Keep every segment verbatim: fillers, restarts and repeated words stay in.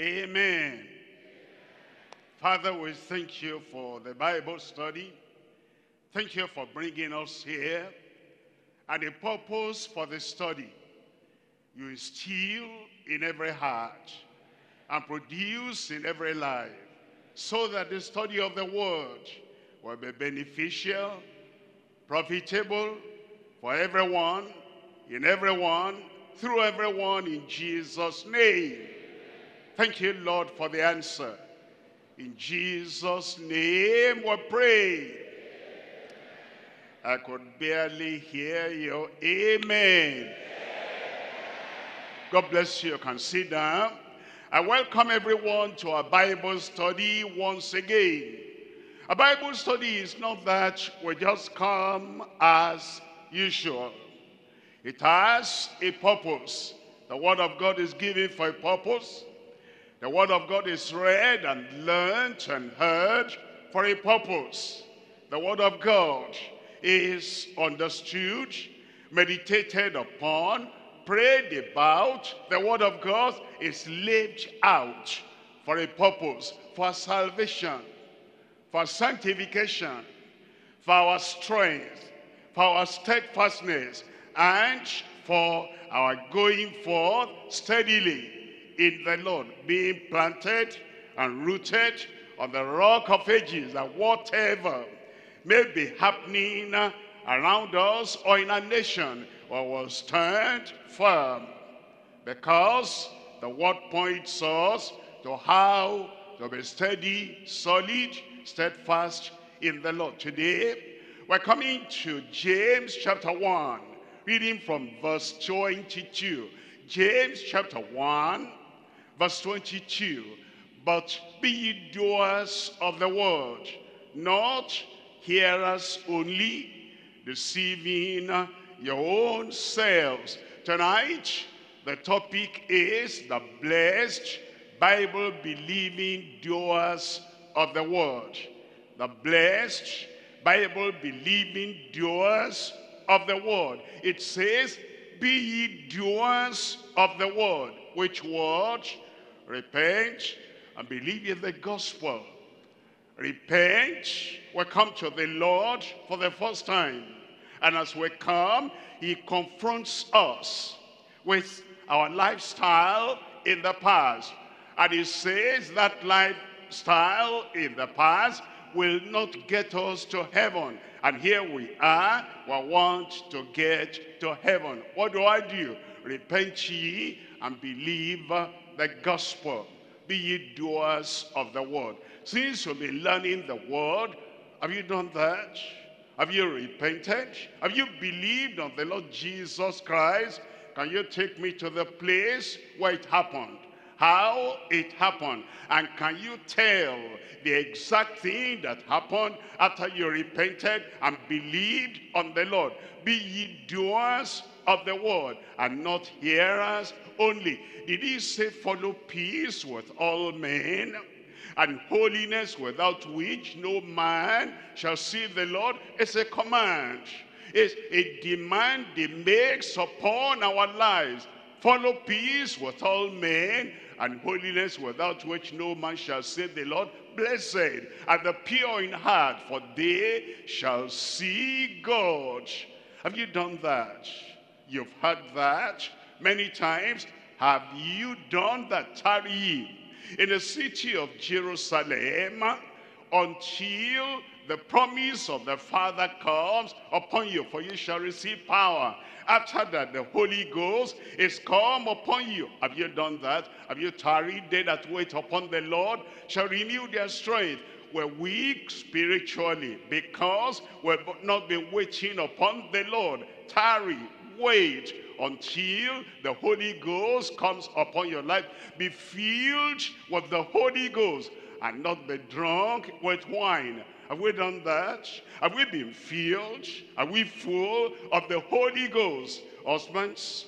Amen. Amen. Father, we thank you for the Bible study. Thank you for bringing us here. And the purpose for the study, you instill in every heart and produce in every life, so that the study of the word will be beneficial, profitable for everyone, in everyone, through everyone, in Jesus' name. Thank you, Lord, for the answer. In Jesus' name we pray. I could barely hear you. Amen. God bless you. You can sit down. I welcome everyone to our Bible study once again. A Bible study is not that we just come as usual. It has a purpose. The Word of God is given for a purpose. The Word of God is read and learned and heard for a purpose. The Word of God is understood, meditated upon, prayed about. The Word of God is lived out for a purpose, for salvation, for sanctification, for our strength, for our steadfastness, and for our going forth steadily in the Lord, being planted and rooted on the rock of ages, that whatever may be happening around us or in our nation, we will stand firm, because the word points us to how to be steady, solid, steadfast in the Lord. Today, we're coming to James chapter one, reading from verse twenty-two. James chapter one, verse twenty-two. But be ye doers of the word, not hearers only, deceiving your own selves. Tonight, the topic is the blessed Bible-believing doers of the word. The blessed Bible-believing doers of the word. It says, be ye doers of the word. Which word? Repent and believe in the gospel. Repent. We come to the Lord for the first time. And as we come, he confronts us with our lifestyle in the past. And he says that lifestyle in the past will not get us to heaven. And here we are, we want to get to heaven. What do I do? Repent ye and believe the gospel. Be ye doers of the word. Since you've been learning the word, have you done that? Have you repented? Have you believed on the Lord Jesus Christ? Can you take me to the place where it happened? How it happened? And can you tell the exact thing that happened after you repented and believed on the Lord? Be ye doers of the word and not hearers only. Did he say follow peace with all men and holiness, without which no man shall see the Lord? It's a command. It's a demand he makes upon our lives. Follow peace with all men and holiness, without which no man shall see the Lord. Blessed are the pure in heart, for they shall see God. Have you done that? You've heard that many times. Have you done that? Tarry ye in the city of Jerusalem until the promise of the Father comes upon you, for you shall receive power. After that, the Holy Ghost is come upon you. Have you done that? Have you tarried? They that wait upon the Lord shall renew their strength. We're weak spiritually because we've not been waiting upon the Lord. Tarry, wait until the Holy Ghost comes upon your life. Be filled with the Holy Ghost and not be drunk with wine. Have we done that? Have we been filled? Are we full of the Holy Ghost? Husbands,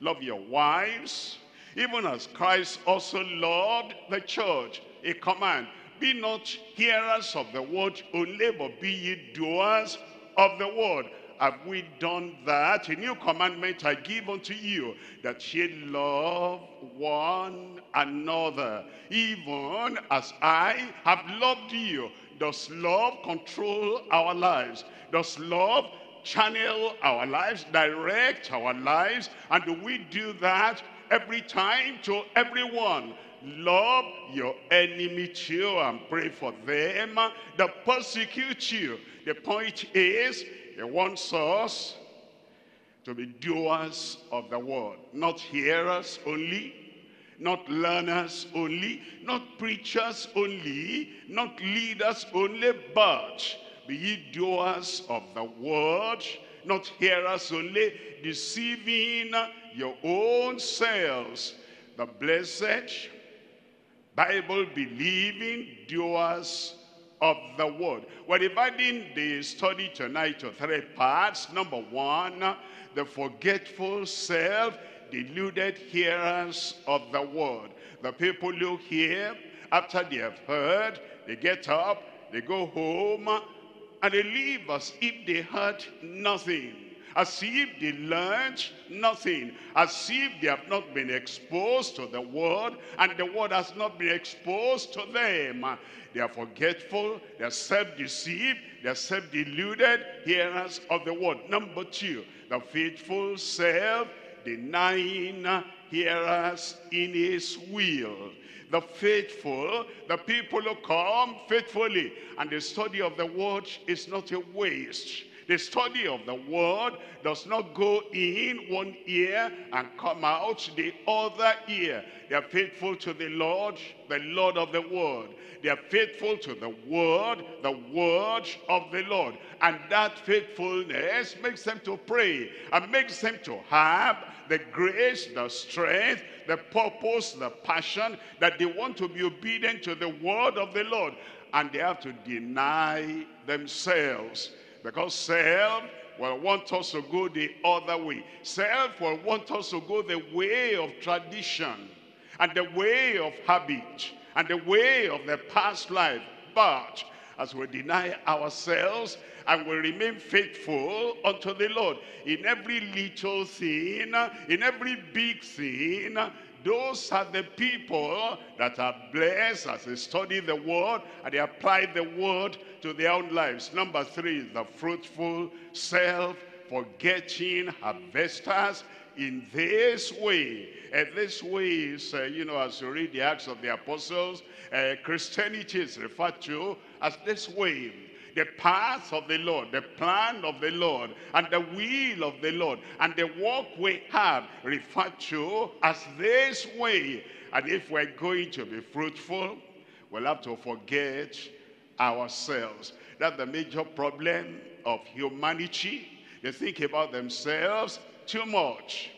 love your wives, even as Christ also loved the church. A command. Be not hearers of the word only, but be ye doers of the word. have we done that? A new commandment I give unto you, that ye love one another, even as I have loved you. Does love control our lives? Does love channel our lives, direct our lives? And do we do that every time to everyone? Love your enemy too, and pray for them that persecute you. The point is, he wants us to be doers of the word, not hearers only, not learners only, not preachers only, not leaders only, but be ye doers of the word, not hearers only, deceiving your own selves. The blessed, Bible-believing doers of the word. We're dividing the study tonight to three parts. Number one, the forgetful self, deluded hearers of the word. The people who hear, after they have heard, they get up, they go home, and they leave as if they heard nothing, as if they learned nothing, as if they have not been exposed to the word, and the word has not been exposed to them. They are forgetful, they are self-deceived, they are self-deluded hearers of the word. Number two, the faithful self, denying hearers in his will. The faithful, the people who come faithfully, and the study of the word is not a waste. The study of the word does not go in one ear and come out the other ear. They are faithful to the Lord, the Lord of the word. They are faithful to the word, the word of the Lord. And that faithfulness makes them to pray, and makes them to have the grace, the strength, the purpose, the passion that they want to be obedient to the word of the Lord. And they have to deny themselves. Because self will want us to go the other way. Self will want us to go the way of tradition, and the way of habit, and the way of the past life. But as we deny ourselves and we remain faithful unto the Lord in every little thing, in every big thing, those are the people that are blessed as they study the word and they apply the word to their own lives. Number three, the fruitful self-forgetting harvesters. In this way, and this way is, uh, you know, as you read the Acts of the Apostles, uh, Christianity is referred to as this way. The path of the Lord, the plan of the Lord, and the will of the Lord, and the walk we have referred to as this way. And if we're going to be fruitful, we'll have to forget ourselves. That's the major problem of humanity. They think about themselves too much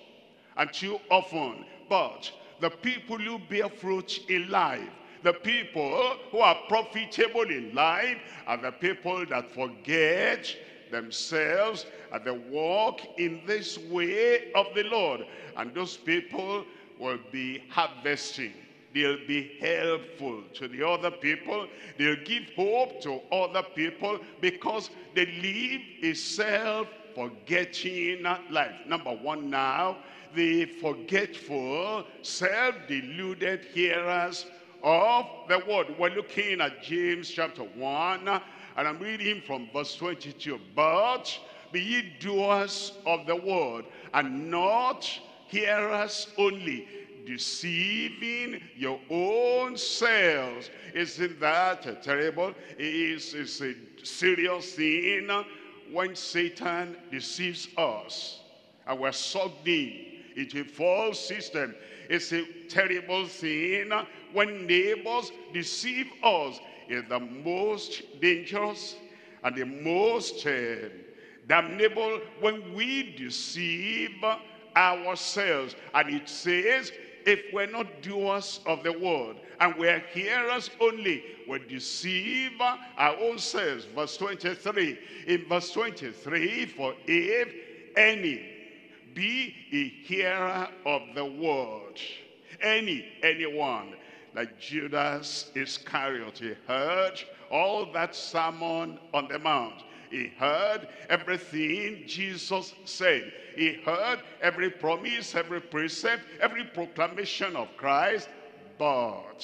and too often. But the people who bear fruit in life, the people who are profitable in life, are the people that forget themselves and they walk in this way of the Lord. And those people will be harvesting. They'll be helpful to the other people. They'll give hope to other people because they live a self-forgetting life. Number one now, the forgetful, self-deluded hearers of the word. We're looking at James chapter one, and I'm reading from verse twenty-two. But be ye doers of the word, and not hearers only, deceiving your own selves. Isn't that terrible? It's, it's a serious thing when Satan deceives us and we're sucked in into a false system. It's a terrible thing when neighbors deceive us. It's the most dangerous and the most uh, damnable when we deceive ourselves. And it says, if we're not doers of the word and we're hearers only, we deceive our own selves. Verse twenty-three. In verse twenty-three, for if any be a hearer of the word, any, anyone, like Judas Iscariot, he heard all that sermon on the mount. He heard everything Jesus said. He heard every promise, every precept, every proclamation of Christ, but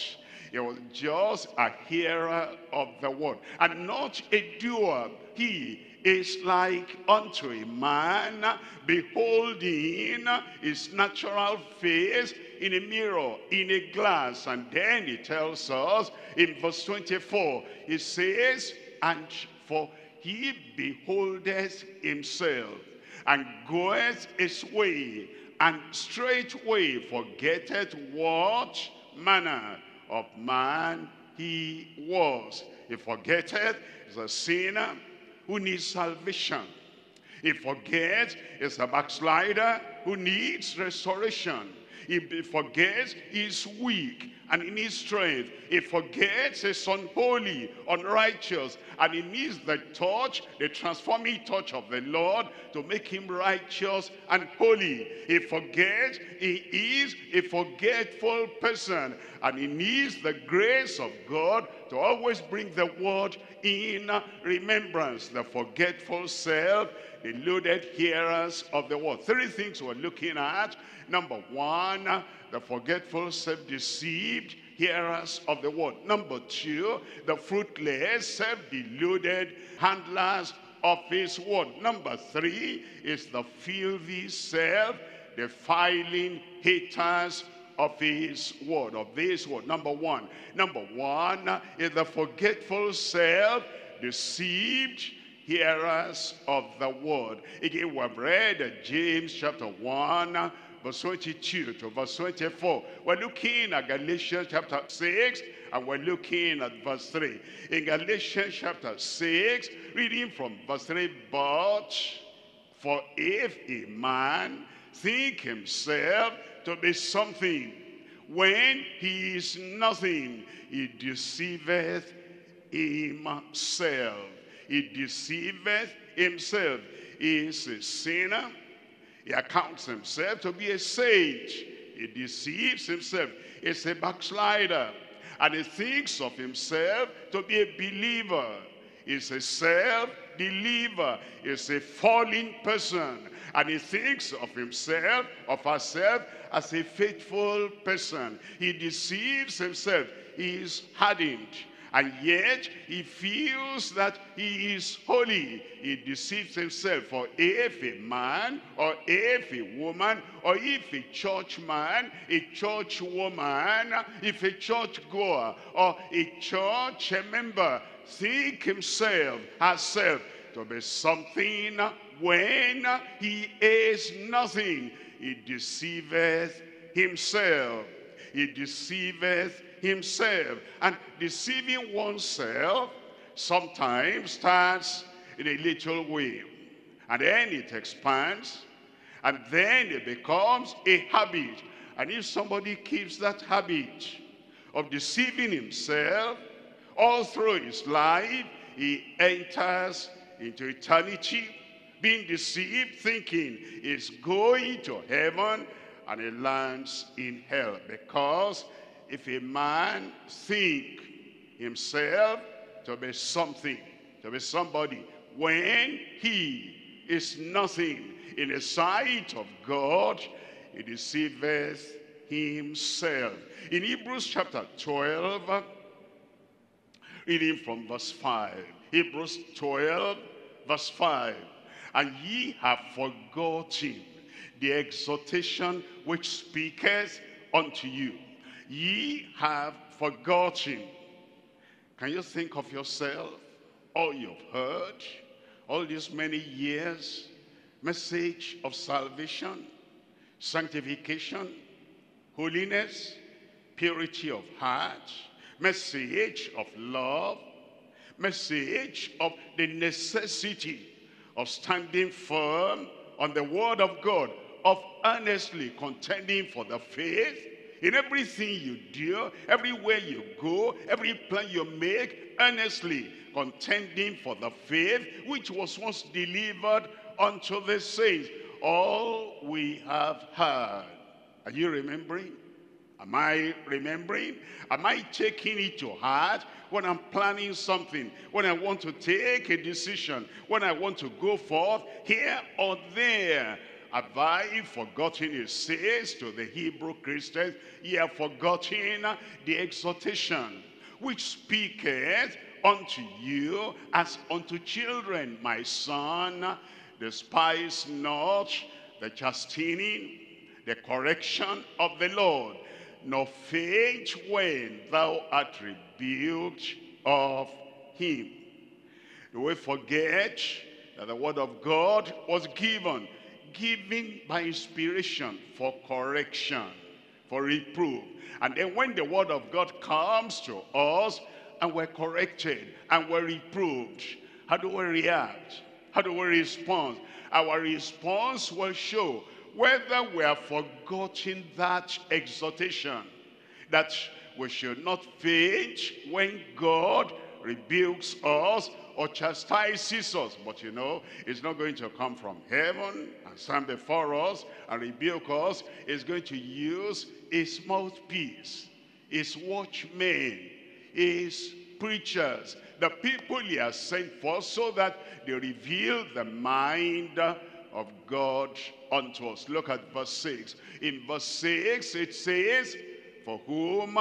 he was just a hearer of the word and not a doer. He is like unto a man beholding his natural face in a mirror, in a glass. And then he tells us in verse twenty-four, he says, and for he beholdeth himself, and goeth his way, and straightway forgetteth what manner of man he was. He forgetteth is a sinner who needs salvation. He forgets is a backslider who needs restoration. He forgets he's weak and he needs strength. He forgets he's unholy, unrighteous, and he needs the touch, the transforming touch of the Lord to make him righteous and holy. He forgets he is a forgetful person, and he needs the grace of God to always bring the word in remembrance. The forgetful self, the deluded hearers of the word. Three things we're looking at. Number one, the forgetful, self-deceived hearers of the word. Number two, the fruitless, self-deluded handlers of his word. Number three is the filthy, self-defiling haters of his word, of this word. Number one. Number one is the forgetful, self-deceived hearers of the word. Again, we have read James chapter one, verse twenty-two to verse twenty-four. We're looking at Galatians chapter six, and we're looking at verse three. In Galatians chapter six, reading from verse three, but for if a man think himself to be something, when he is nothing, he deceiveth himself. He deceiveth himself. He is a sinner. He accounts himself to be a saint. He deceives himself. He's a backslider. And he thinks of himself to be a believer. He's a self-believer. He's a fallen person. And he thinks of himself, of herself, as a faithful person. He deceives himself. He is hardened. And yet he feels that he is holy. He deceives himself. For if a man, or if a woman, or if a churchman, a churchwoman, if a churchgoer, or a church member think himself, herself, to be something when he is nothing, he deceiveth himself. He deceiveth himself. And deceiving oneself sometimes starts in a little way, and then it expands, and then it becomes a habit. And if somebody keeps that habit of deceiving himself all through his life, he enters into eternity being deceived, thinking he's going to heaven, and he lands in hell. Because if a man think himself to be something, to be somebody, when he is nothing in the sight of God, he deceiveth himself. In Hebrews chapter twelve, reading from verse five. Hebrews twelve, verse five. And ye have forgotten the exhortation which speaketh unto you. Ye have forgotten. Can you think of yourself? All you've heard, all these many years, message of salvation, sanctification, holiness, purity of heart, message of love, message of the necessity of standing firm on the word of God, of earnestly contending for the faith. In everything you do, everywhere you go, every plan you make, earnestly contending for the faith which was once delivered unto the saints. All we have heard. Are you remembering? Am I remembering? Am I taking it to heart when I'm planning something, when I want to take a decision, when I want to go forth here or there? Have I forgotten, it says to the Hebrew Christians, ye have forgotten the exhortation which speaketh unto you as unto children. My son, despise not the chastening, the correction of the Lord, nor faint when thou art rebuked of him. Do we forget that the word of God was given, given by inspiration for correction, for reproof? And then when the word of God comes to us and we're corrected and we're reproved, how do we react? How do we respond? Our response will show whether we have forgotten that exhortation, that we should not faint when God rebukes us or chastises us. But you know, it's not going to come from heaven and stand before us and rebuke us. It's going to use his mouthpiece, his watchmen, his preachers, the people he has sent for, so that they reveal the mind of God unto us. Look at verse six. In verse six it says, for whom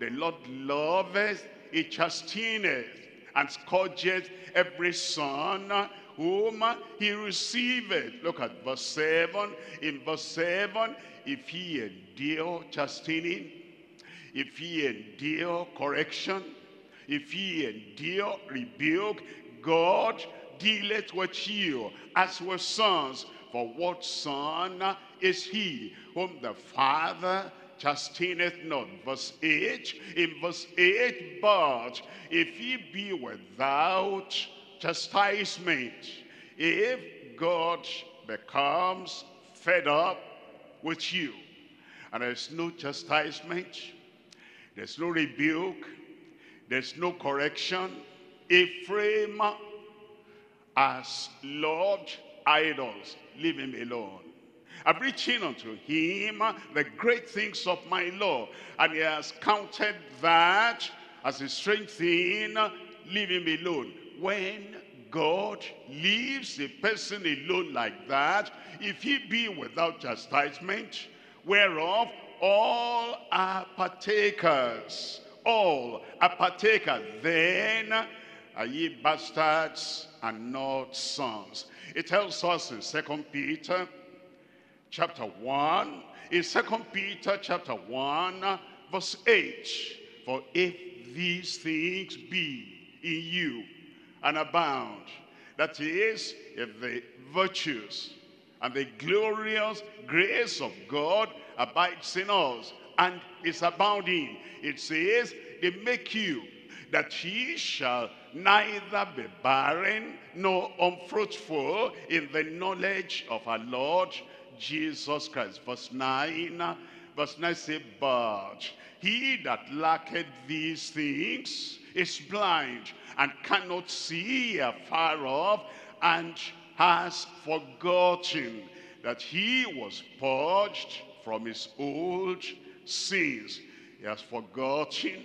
the Lord loveth, he chasteneth, and scourgeth every son whom he receiveth. Look at verse seven. In verse seven, if ye endure chastening, if ye endure correction, if ye endure rebuke, God dealeth with you as with sons. For what son is he whom the Father chasteneth not? Verse eight. In verse eight, but if ye be without chastisement, if God becomes fed up with you, and there's no chastisement, there's no rebuke, there's no correction, Ephraim has loved idols, leave him alone. I've reached unto him the great things of my law, and he has counted that as a strange thing, leave him alone. When God leaves a person alone like that, if he be without chastisement, whereof all are partakers, all are partakers, then are ye bastards and not sons. It tells us in Second Peter chapter one, in Second Peter chapter one verse eight, for if these things be in you and abound, that is, if the virtues and the glorious grace of God abides in us and is abounding, it says, they make you that ye shall neither be barren nor unfruitful in the knowledge of our Lord Jesus Christ. Verse nine, verse nine says, but he that lacketh these things is blind and cannot see afar off, and has forgotten that he was purged from his old sins. He has forgotten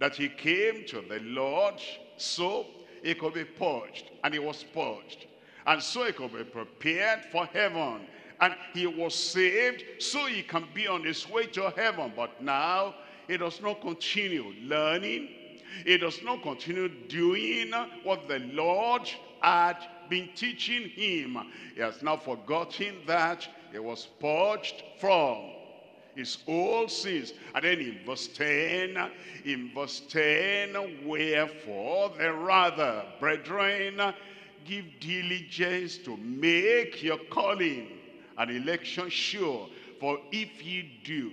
that he came to the Lord so he could be purged, and he was purged, and so he could be prepared for heaven, and he was saved so he can be on his way to heaven. But now he does not continue learning, he does not continue doing what the Lord had been teaching him. He has now forgotten that he was purged from his old sins. And then in verse ten, in verse ten, wherefore the rather, brethren, give diligence to make your calling and election sure. For if ye do,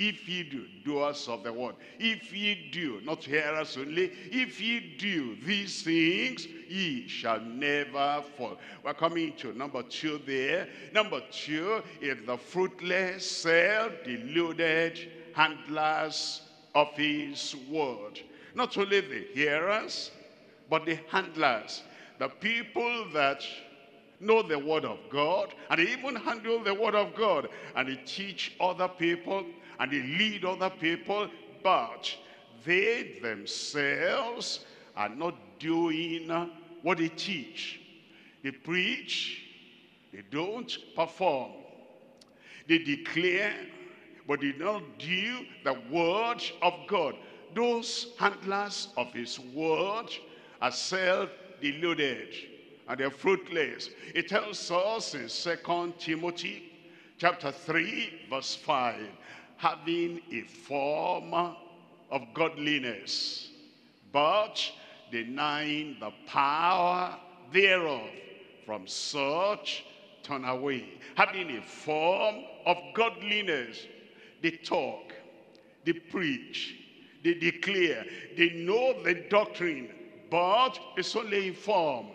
if ye do, doers of the word, if ye do, not hearers only, if ye do these things, ye shall never fall. We're coming to number two there. Number two is the fruitless, self-deluded handlers of his word. Not only the hearers, but the handlers. The people that know the word of God, and they even handle the word of God, and they teach other people, and they lead other people, but they themselves are not doing what they teach. They preach, they don't perform. They declare, but they don't do the word of God. Those handlers of his word are self-deluded and they're fruitless. It tells us in Second Timothy chapter three verse five, having a form of godliness, but denying the power thereof, from such turn away. Having a form of godliness, they talk, they preach, they declare, they know the doctrine, but it's only in form.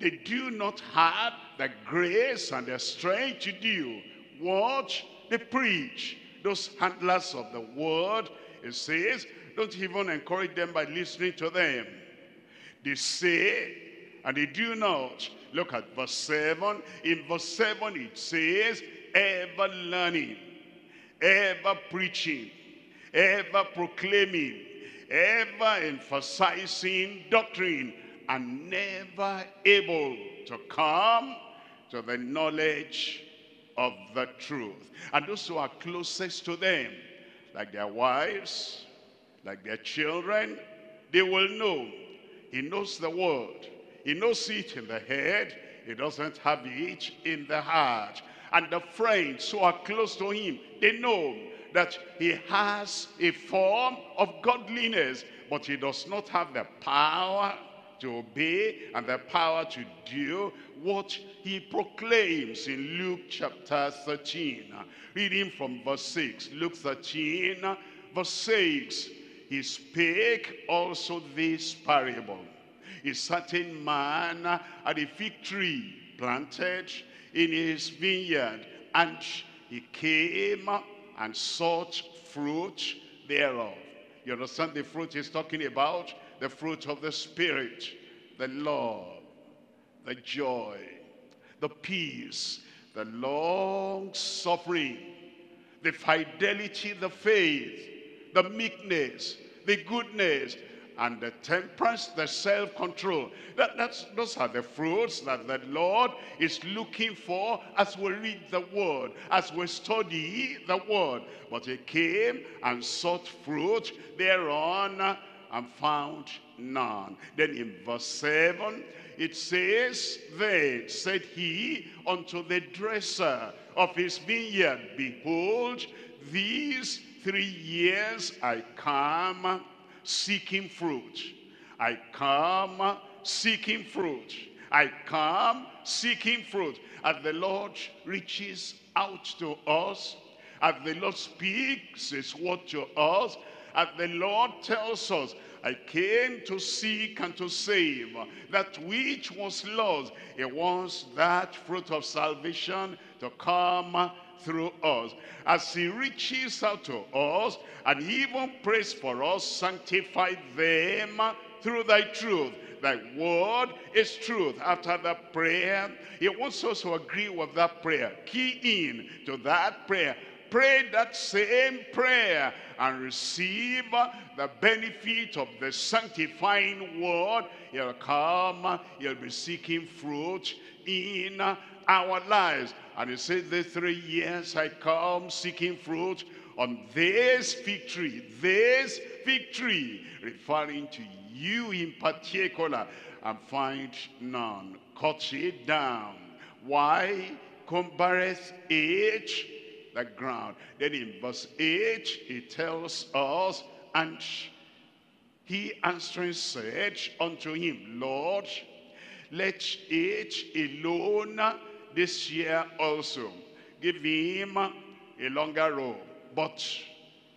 They do not have the grace and the strength to do what they preach. Those handlers of the word, it says, don't even encourage them by listening to them. They say and they do not. Look at verse seven. In verse seven it says, ever learning, ever preaching, ever proclaiming, ever emphasizing doctrine, and never able to come to the knowledge of the truth. And those who are closest to them, like their wives, like their children, they will know. He knows the word. He knows it in the head. He doesn't have it in the heart. And the friends who are close to him, they know that he has a form of godliness, but he does not have the power to obey and the power to do what he proclaims in Luke chapter thirteen. Reading from verse six, Luke thirteen verse six, he spake also this parable. A certain man had a fig tree planted in his vineyard, and he came and sought fruit thereof. You understand the fruit he's talking about? The fruit of the Spirit, the love, the joy, the peace, the long suffering, the fidelity, the faith, the meekness, the goodness, and the temperance, the self-control. That, that's, those are the fruits that the Lord is looking for as we read the word, as we study the word. But he came and sought fruit thereon and found none. Then in verse seven, it says, then said he unto the dresser of his vineyard, behold, these three years I come seeking fruit. I come seeking fruit. I come seeking fruit. As the Lord reaches out to us, as the Lord speaks his word to us, as the Lord tells us, I came to seek and to save that which was lost. He wants that fruit of salvation to come through us. As he reaches out to us and even prays for us, sanctify them through thy truth. Thy word is truth. After that prayer, he wants us to agree with that prayer. Key in to that prayer. Pray that same prayer and receive the benefit of the sanctifying word. You'll come, you'll be seeking fruit in our lives. And he says, the three years I come seeking fruit on this fig tree, this fig tree, referring to you in particular, and find none. Cut it down. Why? Cumbereth it the ground. Then in verse eight, he tells us, and he answering said unto him, Lord, let it alone this year also. Give him a longer robe, but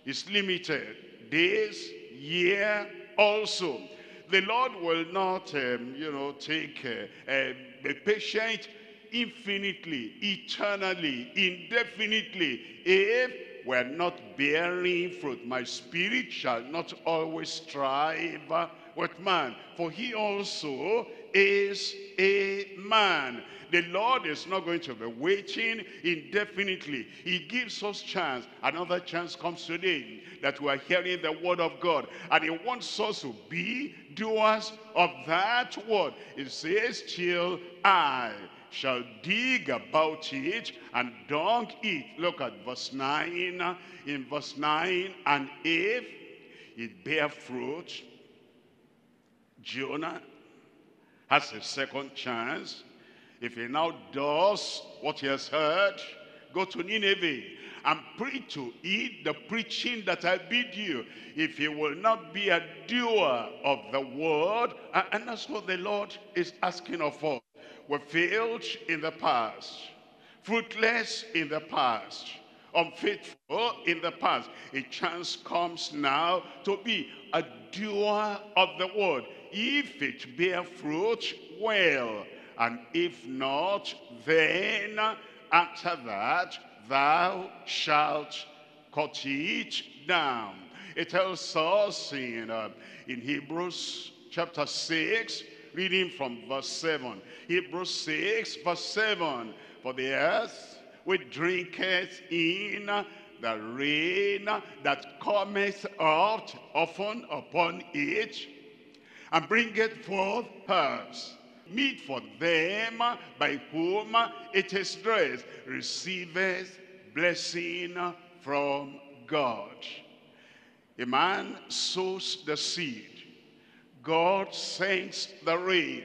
it's limited. This year also. The Lord will not, um, you know, take uh, uh, be patient infinitely, eternally, indefinitely, if we're not bearing fruit. My spirit shall not always strive with man, for he also is a man. The Lord is not going to be waiting indefinitely. He gives us chance. Another chance comes today that we are hearing the word of God. And he wants us to be doers of that word. It says, till I shall dig about it and dung it. Look at verse nine. In verse nine, and if it bear fruit, Jonah has a second chance. If he now does what he has heard, go to Nineveh and preach to it the preaching that I bid you. If he will not be a doer of the word, and that's what the Lord is asking of us. We failed in the past, fruitless in the past, unfaithful in the past. A chance comes now to be a doer of the word. If it bear fruit, well. And if not, then after that thou shalt cut it down. It tells us in, uh, in Hebrews chapter six, reading from verse seven. Hebrews six verse seven. For the earth which drinketh in the rain that cometh out often upon it, and bringeth forth herbs, meat for them by whom it is dressed, receiveth blessing from God. A man sows the seed, God sends the rain,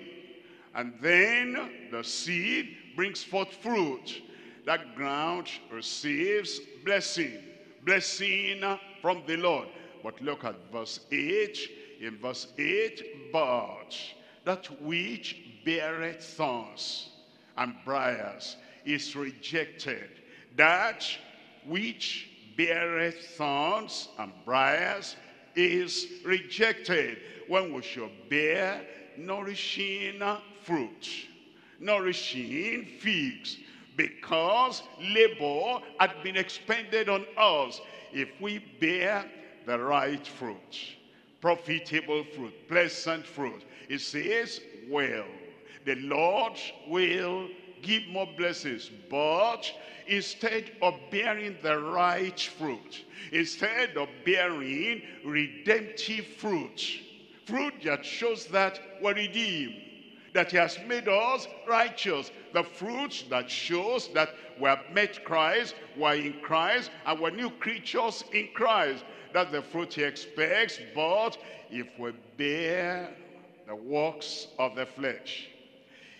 and then the seed brings forth fruit. That ground receives blessing, blessing from the Lord. But look at verse eight. In verse eight, but that which beareth thorns and briars is rejected. That which beareth thorns and briars is rejected. When we shall bear nourishing fruit, nourishing figs, because labor had been expended on us. If we bear the right fruit, profitable fruit, pleasant fruit, it says, well, the Lord will give more blessings. But instead of bearing the right fruit, instead of bearing redemptive fruit, fruit that shows that we're redeemed, that he has made us righteous, the fruit that shows that we have met Christ, we're in Christ, and we're new creatures in Christ, that's the fruit he expects. But if we bear the works of the flesh,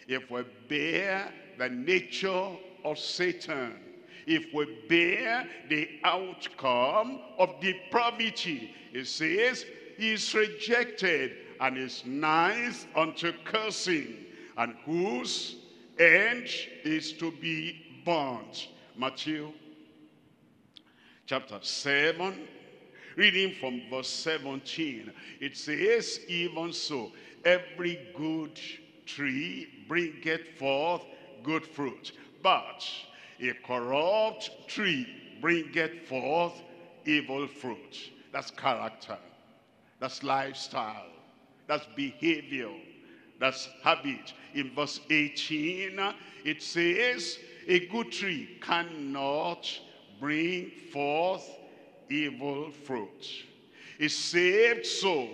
if we bear the nature of Satan, if we bear the outcome of depravity, it says he is rejected and is nigh unto cursing, and whose end is to be burnt. Matthew chapter seven, reading from verse seventeen, it says, even so, every good tree bringeth forth good fruit, but a corrupt tree bringeth forth evil fruit. That's character. That's lifestyle. That's behavior. That's habit. In verse eighteen, it says, a good tree cannot bring forth evil fruit. A saved soul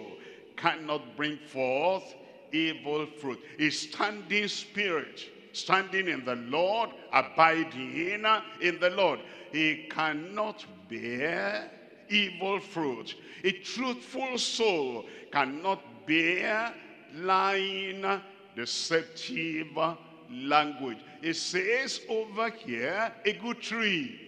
cannot bring forth evil fruit. A standing spirit, standing in the Lord, abiding in the Lord, he cannot bear evil fruit. A truthful soul cannot bear lying, deceptive language. It says over here, a good tree,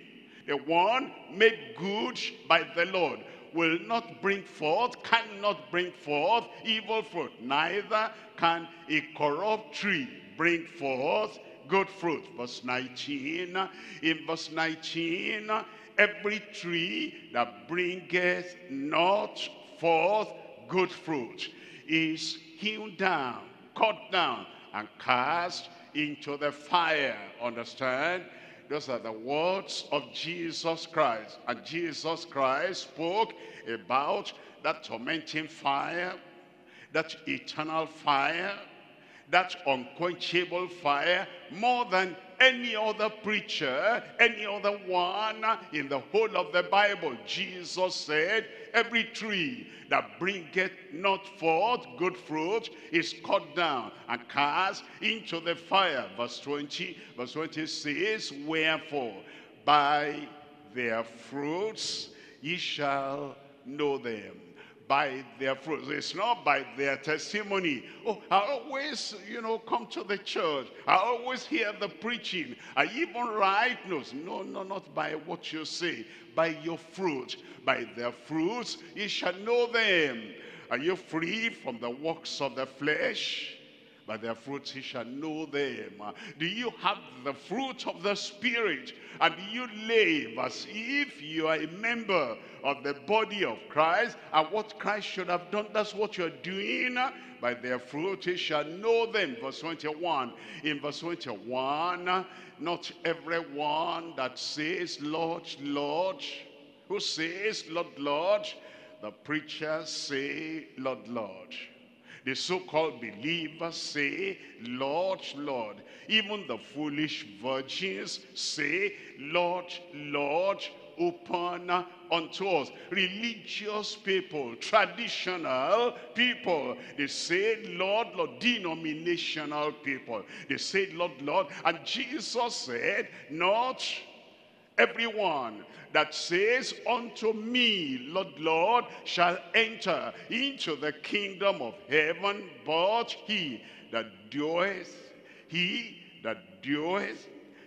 the one made good by the Lord, will not bring forth, cannot bring forth evil fruit. Neither can a corrupt tree bring forth good fruit. Verse nineteen. In verse nineteen, every tree that bringeth not forth good fruit is hewn down, cut down, and cast into the fire. Understand? Those are the words of Jesus Christ. And Jesus Christ spoke about that tormenting fire, that eternal fire that unquenchable fire more than any other preacher, any other one in the whole of the Bible. Jesus said, every tree that bringeth not forth good fruit is cut down and cast into the fire. Verse twenty, verse twenty-six, wherefore by their fruits ye shall know them. By their fruits. It's not by their testimony. Oh, I always, you know, come to the church. I always hear the preaching. I even write notes. No, no, not by what you say. By your fruit. By their fruits you shall know them. Are you free from the works of the flesh? By their fruits he shall know them. Do you have the fruit of the Spirit? And do you live as if you are a member of the body of Christ? And what Christ should have done, that's what you're doing. By their fruit he shall know them. Verse twenty-one. In verse twenty-one, not everyone that says, Lord, Lord, who says, Lord, Lord, the preachers say, Lord, Lord. The so-called believers say, Lord, Lord. Even the foolish virgins say, Lord, Lord, open unto us. Religious people, traditional people, they say, Lord, Lord. Denominational people, they say, Lord, Lord. And Jesus said, not everyone that says unto me, Lord, Lord, shall enter into the kingdom of heaven, but he that doeth, he that doeth,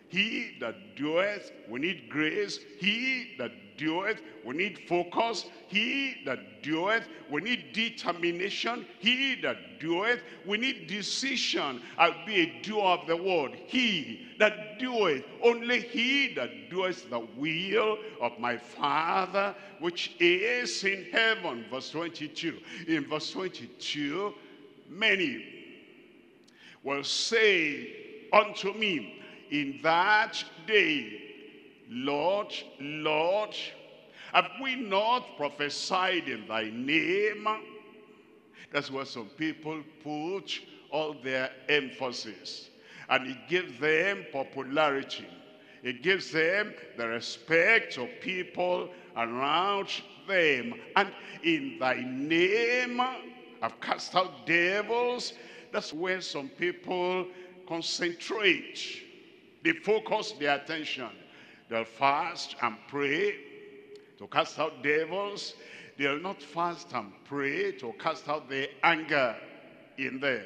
he that doeth, we need grace, he that doeth, we need focus, he that doeth, we need determination, he that doeth, we need decision. I'll be a doer of the word. He that doeth, only he that doeth the will of my Father which is in heaven. Verse twenty-two. In verse twenty-two, many will say unto me in that day, Lord, Lord, have we not prophesied in thy name? That's where some people put all their emphasis. And it gives them popularity. It gives them the respect of people around them. And in thy name I've cast out devils. That's where some people concentrate. They focus their attention. They'll fast and pray to cast out devils. They'll not fast and pray to cast out the anger in them,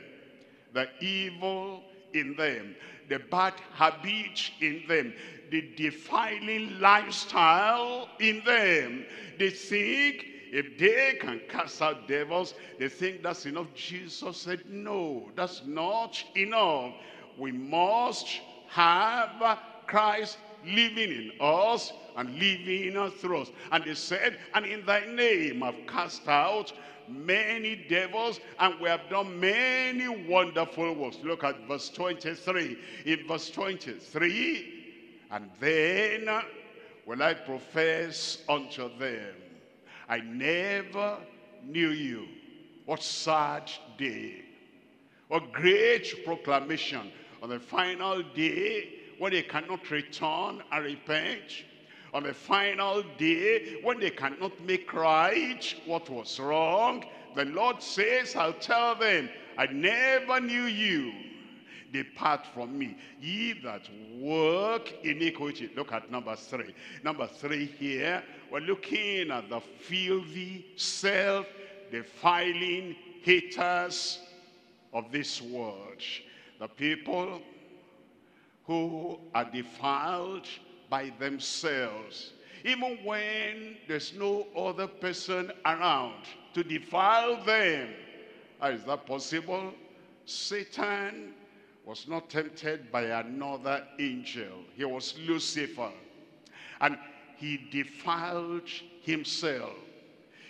the evil in them, the bad habit in them, the defiling lifestyle in them. They think if they can cast out devils, they think that's enough. Jesus said, no, that's not enough. We must have Christ living in us and living through us. And they said, and in thy name I've cast out many devils, and we have done many wonderful works. Look at verse twenty-three. In verse twenty-three, and then will I profess unto them, I never knew you. What sad day. What great proclamation on the final day, when they cannot return and repent. On the final day, when they cannot make right what was wrong, the Lord says, I'll tell them, I never knew you. Depart from me, ye that work iniquity. Look at number three. Number three here, we're looking at the filthy, self-defiling haters of this world. The people who are defiled by themselves, even when there's no other person around to defile them. How is that possible? Satan was not tempted by another angel. He was Lucifer, and he defiled himself.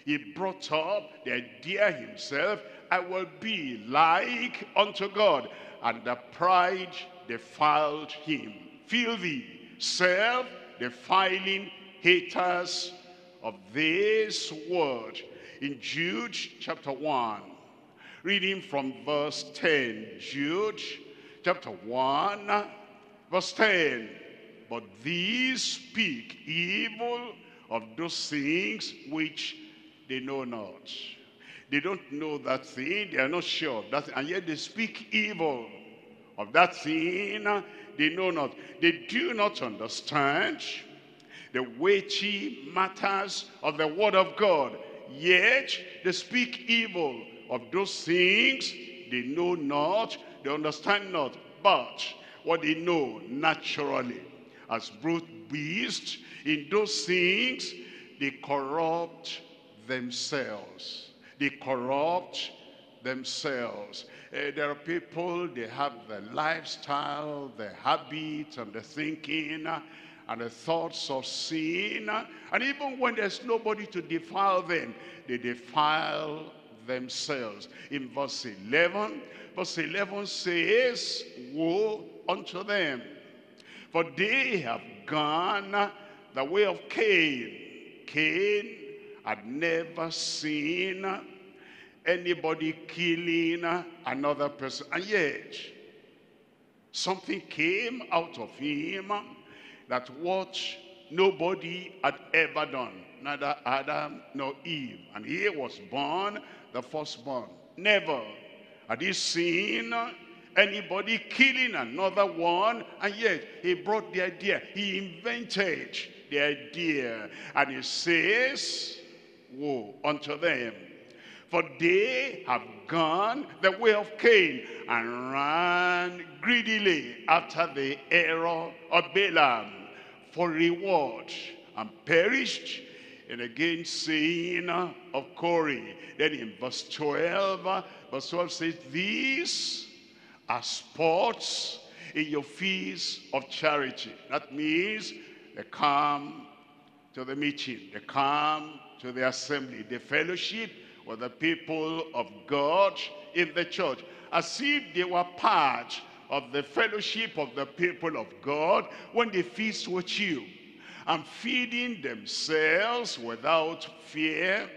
He brought up the idea himself, I will be like unto God, and the pride defiled him. Filthy, self-defiling haters of this world. In Jude chapter one, Reading from verse ten, Jude chapter one, verse ten. But these speak evil of those things which they know not. They don't know that thing, they are not sure of that, and yet they speak evil of that thing they know not. They do not understand the weighty matters of the word of God, yet they speak evil of those things they know not, they understand not. But what they know naturally as brute beasts, in those things they corrupt themselves. They corrupt themselves. Uh, there are people, they have the lifestyle, the habit, and the thinking, uh, and the thoughts of sin. Uh, and even when there's nobody to defile them, they defile themselves. In verse eleven, verse eleven says, woe unto them, for they have gone the way of Cain. Cain had never seen anybody killing another person, and yet something came out of him that what nobody had ever done, neither Adam nor Eve, and he was born the firstborn. Never had he seen anybody killing another one, and yet he brought the idea, he invented the idea, and he says, woe unto them, for they have gone the way of Cain, and ran greedily after the error of Balaam for reward, and perished in the gainsaying of Corey. Then in verse twelve, verse twelve says, these are spots in your feast of charity. That means they come to the meeting, they come to the assembly, they fellowship with the people of God in the church, as if they were part of the fellowship of the people of God when they feast with you, and feeding themselves without fear.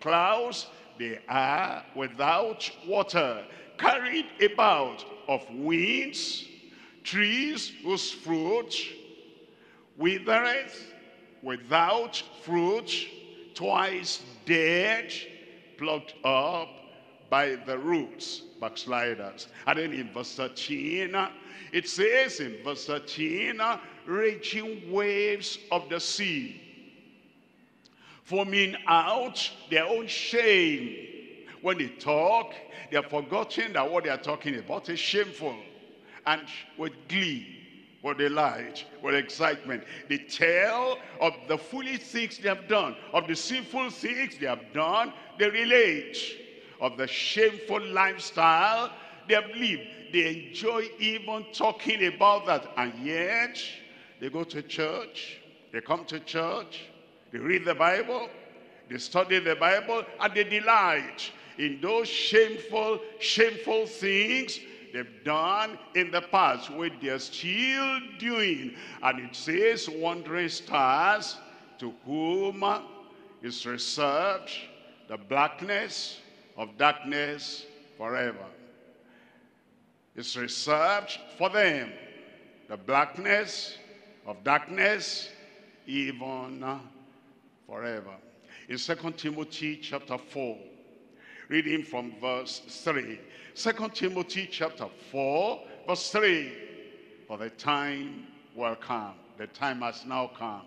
Clouds they are without water, carried about of winds, trees whose fruit withereth, without fruit, twice dead, plucked up by the roots, backsliders. And then in verse thirteen, it says in verse thirteen, raging waves of the sea, foaming out their own shame. When they talk, they are forgotten that what they are talking about is shameful, and with glee, with delight, with excitement, they tell of the foolish things they have done, of the sinful things they have done. They relate of the shameful lifestyle they have lived. They enjoy even talking about that, and yet they go to church, they come to church, they read the Bible, they study the Bible, and they delight in those shameful, shameful things they've done in the past, which they're still doing. And it says, wandering stars, to whom is reserved the blackness of darkness forever. It's reserved for them the blackness of darkness, even forever. In Second Timothy chapter four, reading from verse three. Second Timothy chapter four, verse three. For the time will come. The time has now come.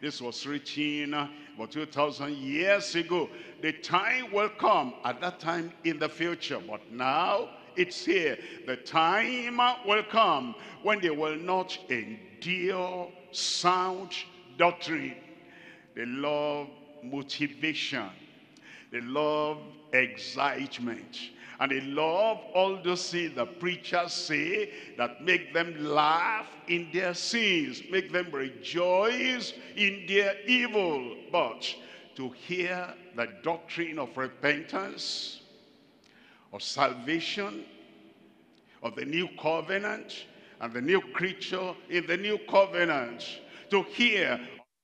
This was written about two thousand years ago. The time will come, at that time in the future, but now it's here. The time will come when they will not endure sound doctrine. They love motivation, they love excitement, and they love all those things the preachers say that make them laugh in their sins, make them rejoice in their evil. But to hear the doctrine of repentance, of salvation, of the new covenant, and the new creature in the new covenant, to hear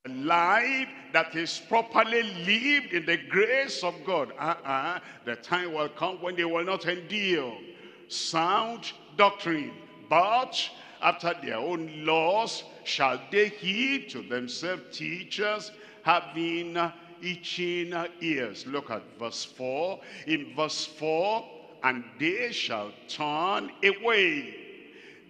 life that is properly lived in the grace of God. Uh-uh. The time will come when they will not endure sound doctrine, but after their own laws shall they heed to themselves teachers having itching ears. Look at verse four. In verse four, and they shall turn away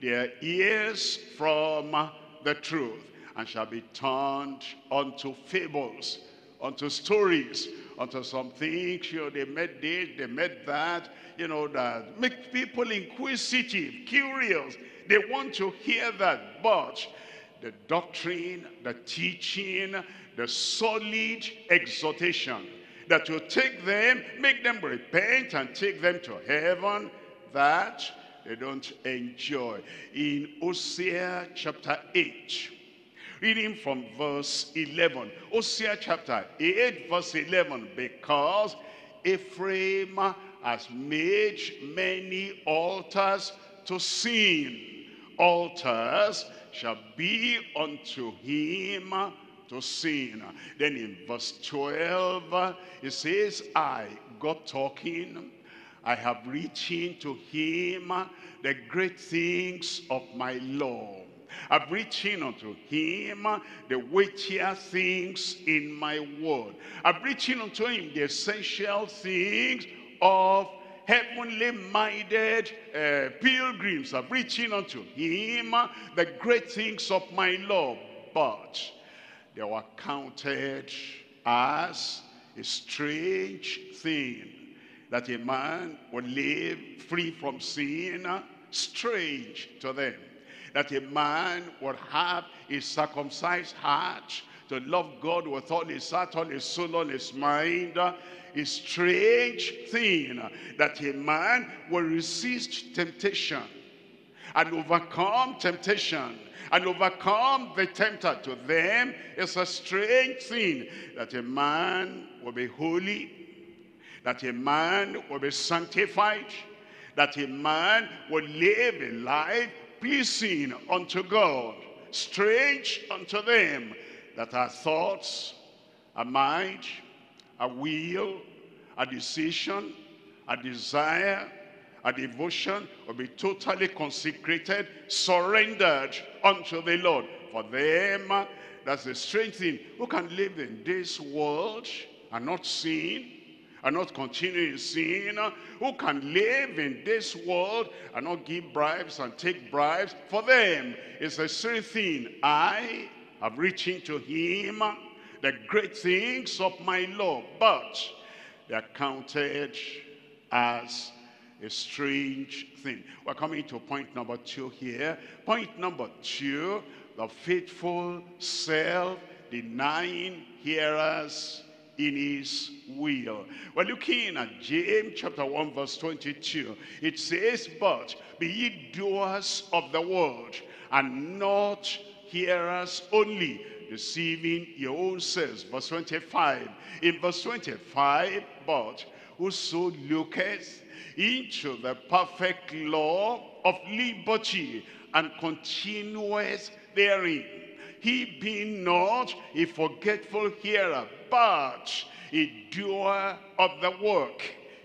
their ears from the truth, and shall be turned unto fables, unto stories, unto some things. You know, they met this, they met that, you know, that make people inquisitive, curious. They want to hear that, but the doctrine, the teaching, the solid exhortation that will take them, make them repent and take them to heaven, that they don't enjoy. In Hosea chapter eight, reading from verse eleven. Hosea chapter eight, verse eleven. Because Ephraim has made many altars to sin, altars shall be unto him to sin. Then in verse twelve, it says, I, God talking, I have written to him the great things of my law. I've written unto him the weightier things in my word. I've written unto him the essential things of heavenly-minded uh, pilgrims. I've written unto him the great things of my law, but they were counted as a strange thing, that a man would live free from sin, strange to them. That a man would have a circumcised heart, to love God with all his heart, all his soul, all his mind, a strange thing. That a man will resist temptation and overcome temptation and overcome the tempter. To them, it's a strange thing that a man will be holy, that a man will be sanctified, that a man will live a life pleasing unto God. Strange unto them that our thoughts, our mind, our will, our decision, our desire, our devotion will be totally consecrated, surrendered unto the Lord. For them, that's the strange thing. Who can live in this world and not sin, and not continue in sin? Who can live in this world and not give bribes and take bribes? For them, it's a strange thing. I am reaching to him the great things of my law, but they are counted as a strange thing. We're coming to point number two here. Point number two, the faithful, self-denying hearers in his will. We're looking at James chapter one verse twenty-two. It says, but be ye doers of the word, and not hearers only, deceiving your own selves. Verse twenty-five. In verse twenty-five, but whoso looketh into the perfect law of liberty, and continueth therein, he being not a forgetful hearer, but a doer of the work,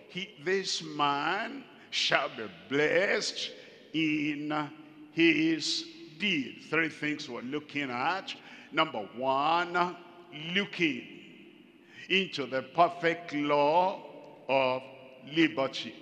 he, this man shall be blessed in his deed. Three things we're looking at. Number one, looking into the perfect law of liberty.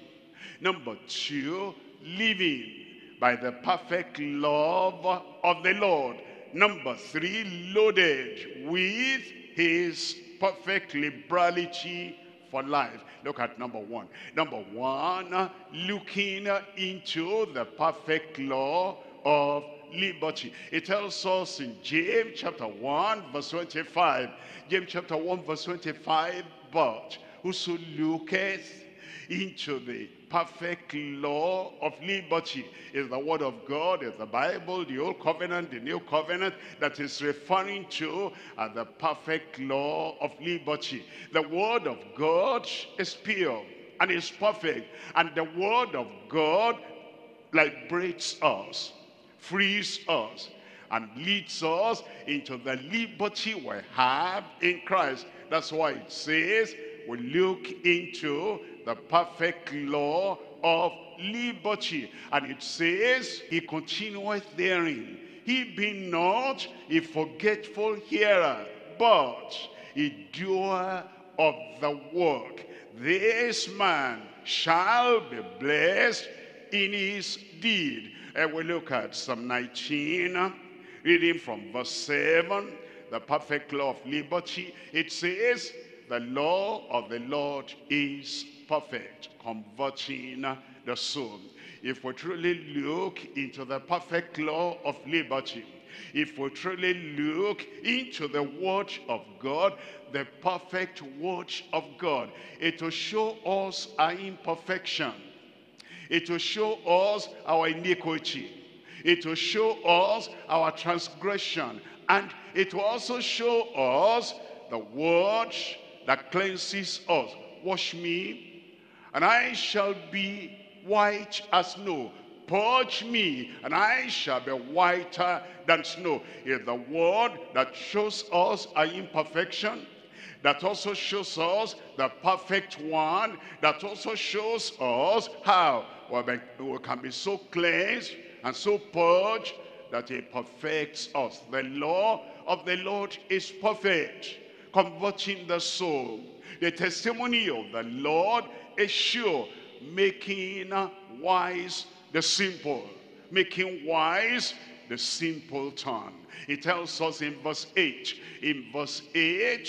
Number two, living by the perfect love of the Lord. Number three, loaded with his perfect liberality for life. Look at number one. Number one, looking into the perfect law of liberty. It tells us in James chapter one, verse twenty-five. James chapter one, verse twenty-five, but whoso looketh into the perfect law of liberty, is the word of God, is the Bible, the Old Covenant, the New Covenant, that is referring to uh, the perfect law of liberty. The word of God is pure and is perfect, and the word of God liberates us, frees us. and leads us into the liberty we have in Christ. That's why it says we look into the perfect law of liberty. And it says he continueth therein, he be not a forgetful hearer, but a doer of the work. This man shall be blessed in his deed. And we look at Psalm nineteen, reading from verse seven, the perfect law of liberty. It says, the law of the Lord is perfect, converting the soul. If we truly look into the perfect law of liberty, if we truly look into the word of God, the perfect word of God, it will show us our imperfection. It will show us our iniquity. It will show us our transgression. And it will also show us the word that cleanses us. Wash me, and I shall be white as snow. Purge me, and I shall be whiter than snow. It's the word that shows us our imperfection, that also shows us the perfect one, that also shows us how we can be so cleansed and so purged that it perfects us. The law of the Lord is perfect, converting the soul. The testimony of the Lord is sure, making wise the simple, making wise the simpleton. It tells us in verse eight. In verse eight,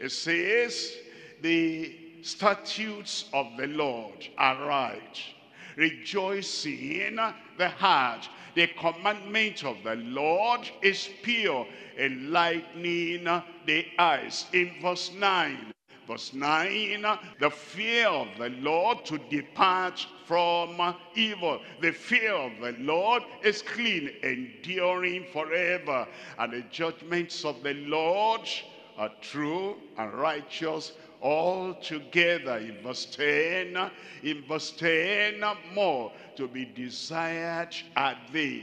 it says, the statutes of the Lord are right, rejoicing the heart. The commandment of the Lord is pure, enlightening the eyes. In verse nine, verse nine, the fear of the Lord to depart from evil. The fear of the Lord is clean, enduring forever. And the judgments of the Lord are true and righteous all together. In verse ten, in verse ten, more to be desired are they,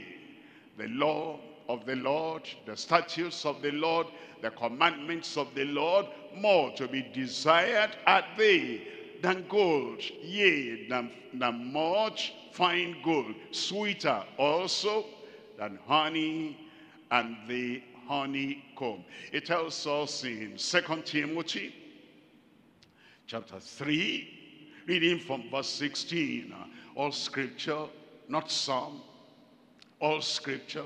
the law of the Lord, the statutes of the Lord, the commandments of the Lord, more to be desired are they than gold, yea, than, than much fine gold, sweeter also than honey and the honeycomb. It tells us in Second Timothy chapter three, reading from verse sixteen, all scripture, not some, all scripture,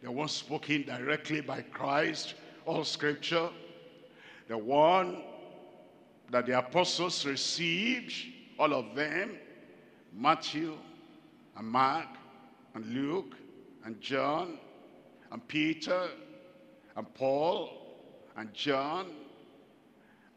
the one spoken directly by Christ, all scripture, the one that the apostles received, all of them, Matthew and Mark and Luke and John and Peter and Paul and John,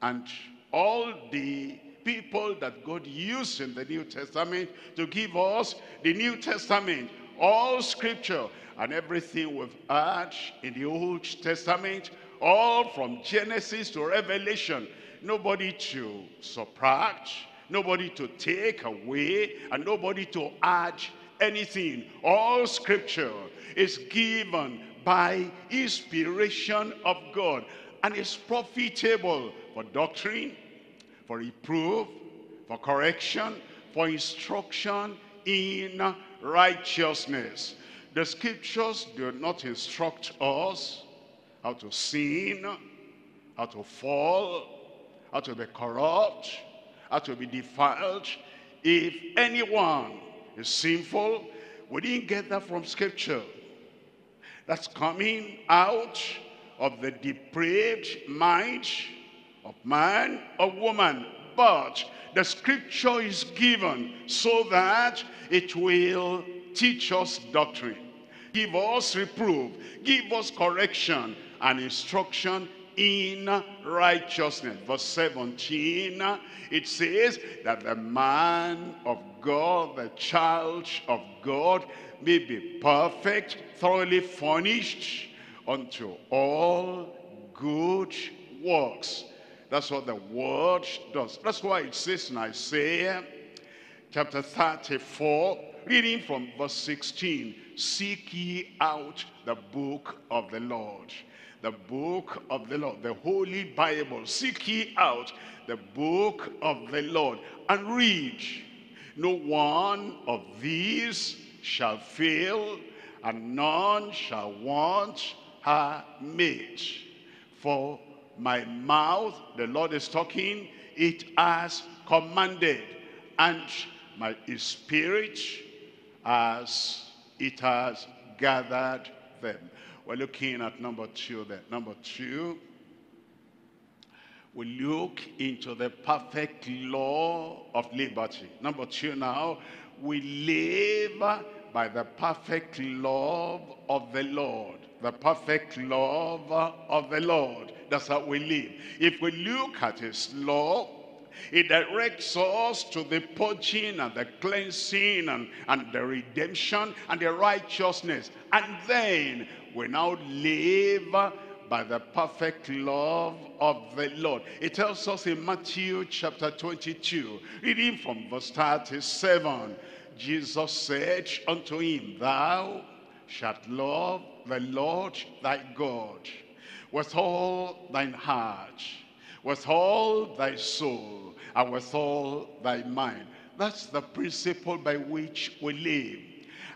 and all the people that God used in the New Testament to give us the New Testament, all scripture, and everything we've heard in the Old Testament, all from Genesis to Revelation. Nobody to subtract, nobody to take away, and nobody to add anything. All scripture is given by inspiration of God, and is profitable for doctrine, for reproof, for correction, for instruction in righteousness. The scriptures do not instruct us how to sin, how to fall, how to be corrupt, how to be defiled. If anyone is sinful, we didn't get that from scripture. That's coming out of the depraved mind of man or woman. But the scripture is given so that it will teach us doctrine, give us reproof, give us correction and instruction in righteousness. Verse seventeen, it says that the man of God, the child of God, may be perfect, thoroughly furnished unto all good works. That's what the word does. That's why it says in Isaiah chapter thirty-four, reading from verse sixteen. Seek ye out the book of the Lord. The book of the Lord, the Holy Bible. Seek ye out the book of the Lord and read. No one of these shall fail, and none shall want her mate. For my mouth, the Lord is talking, it has commanded, and my spirit as it has gathered them. We're looking at number two there. Number two, we look into the perfect law of liberty. Number two now, we live by the perfect love of the Lord. The perfect love of the Lord. That's how we live. If we look at his law, it directs us to the purging and the cleansing and, and the redemption and the righteousness. And then we now live by the perfect love of the Lord. It tells us in Matthew chapter twenty-two, reading from verse thirty-seven, Jesus said unto him, thou shalt love the Lord thy God with all thine heart, with all thy soul, and with all thy mind. That's the principle by which we live.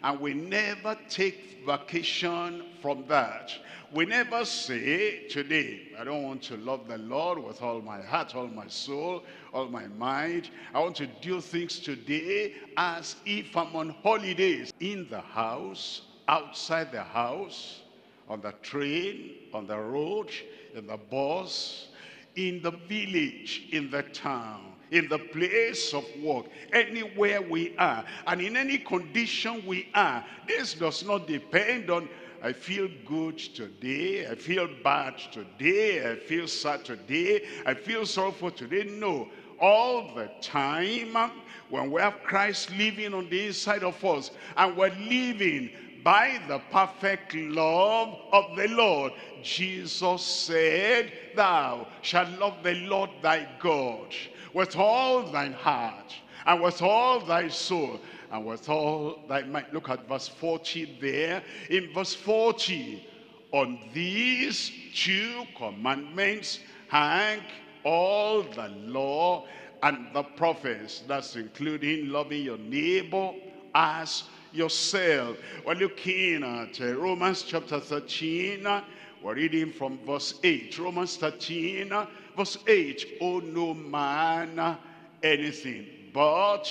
And we never take vacation from that. We never say today, I don't want to love the Lord with all my heart, all my soul, all my mind. I want to do things today as if I'm on holidays. In the house, outside the house, on the train, on the road, in the bus, in the village, in the town, in the place of work, anywhere we are, and in any condition we are. This does not depend on, I feel good today, I feel bad today, I feel sad today, I feel sorrowful today. No, all the time when we have Christ living on the inside of us, and we're living by the perfect love of the Lord. Jesus said, thou shalt love the Lord thy God with all thine heart, and with all thy soul, and with all thy might. Look at verse forty there. In verse forty, on these two commandments hang all the law and the prophets. That's including loving your neighbor as yourself. We're looking at uh, Romans chapter thirteen. We're reading from verse eight. Romans thirteen, verse eight. Owe no man anything but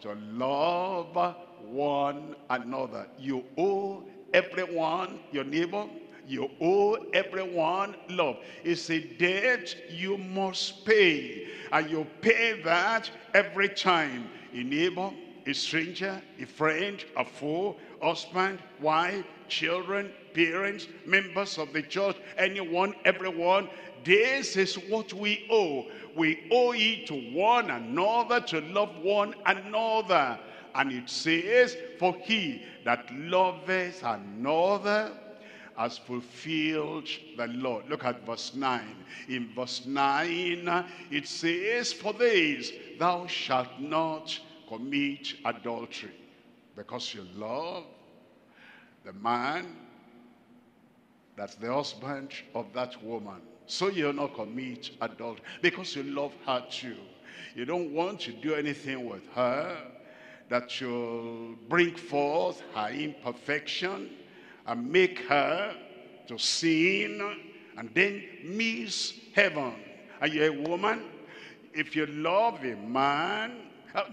to love one another. You owe everyone your neighbor. You owe everyone love. It's a debt you must pay, and you pay that every time. A neighbor, a stranger, a friend, a foe, husband, wife, children, parents, members of the church, anyone, everyone. This is what we owe. We owe it to one another, to love one another. And it says, for he that loveth another has fulfilled the law. Look at verse nine. In verse nine, it says, for this, thou shalt not commit adultery, because you love the man that's the husband of that woman. So you'll not commit adultery, because you love her too. You don't want to do anything with her that you'll bring forth her imperfection and make her to sin and then miss heaven. Are you a woman? If you love a man,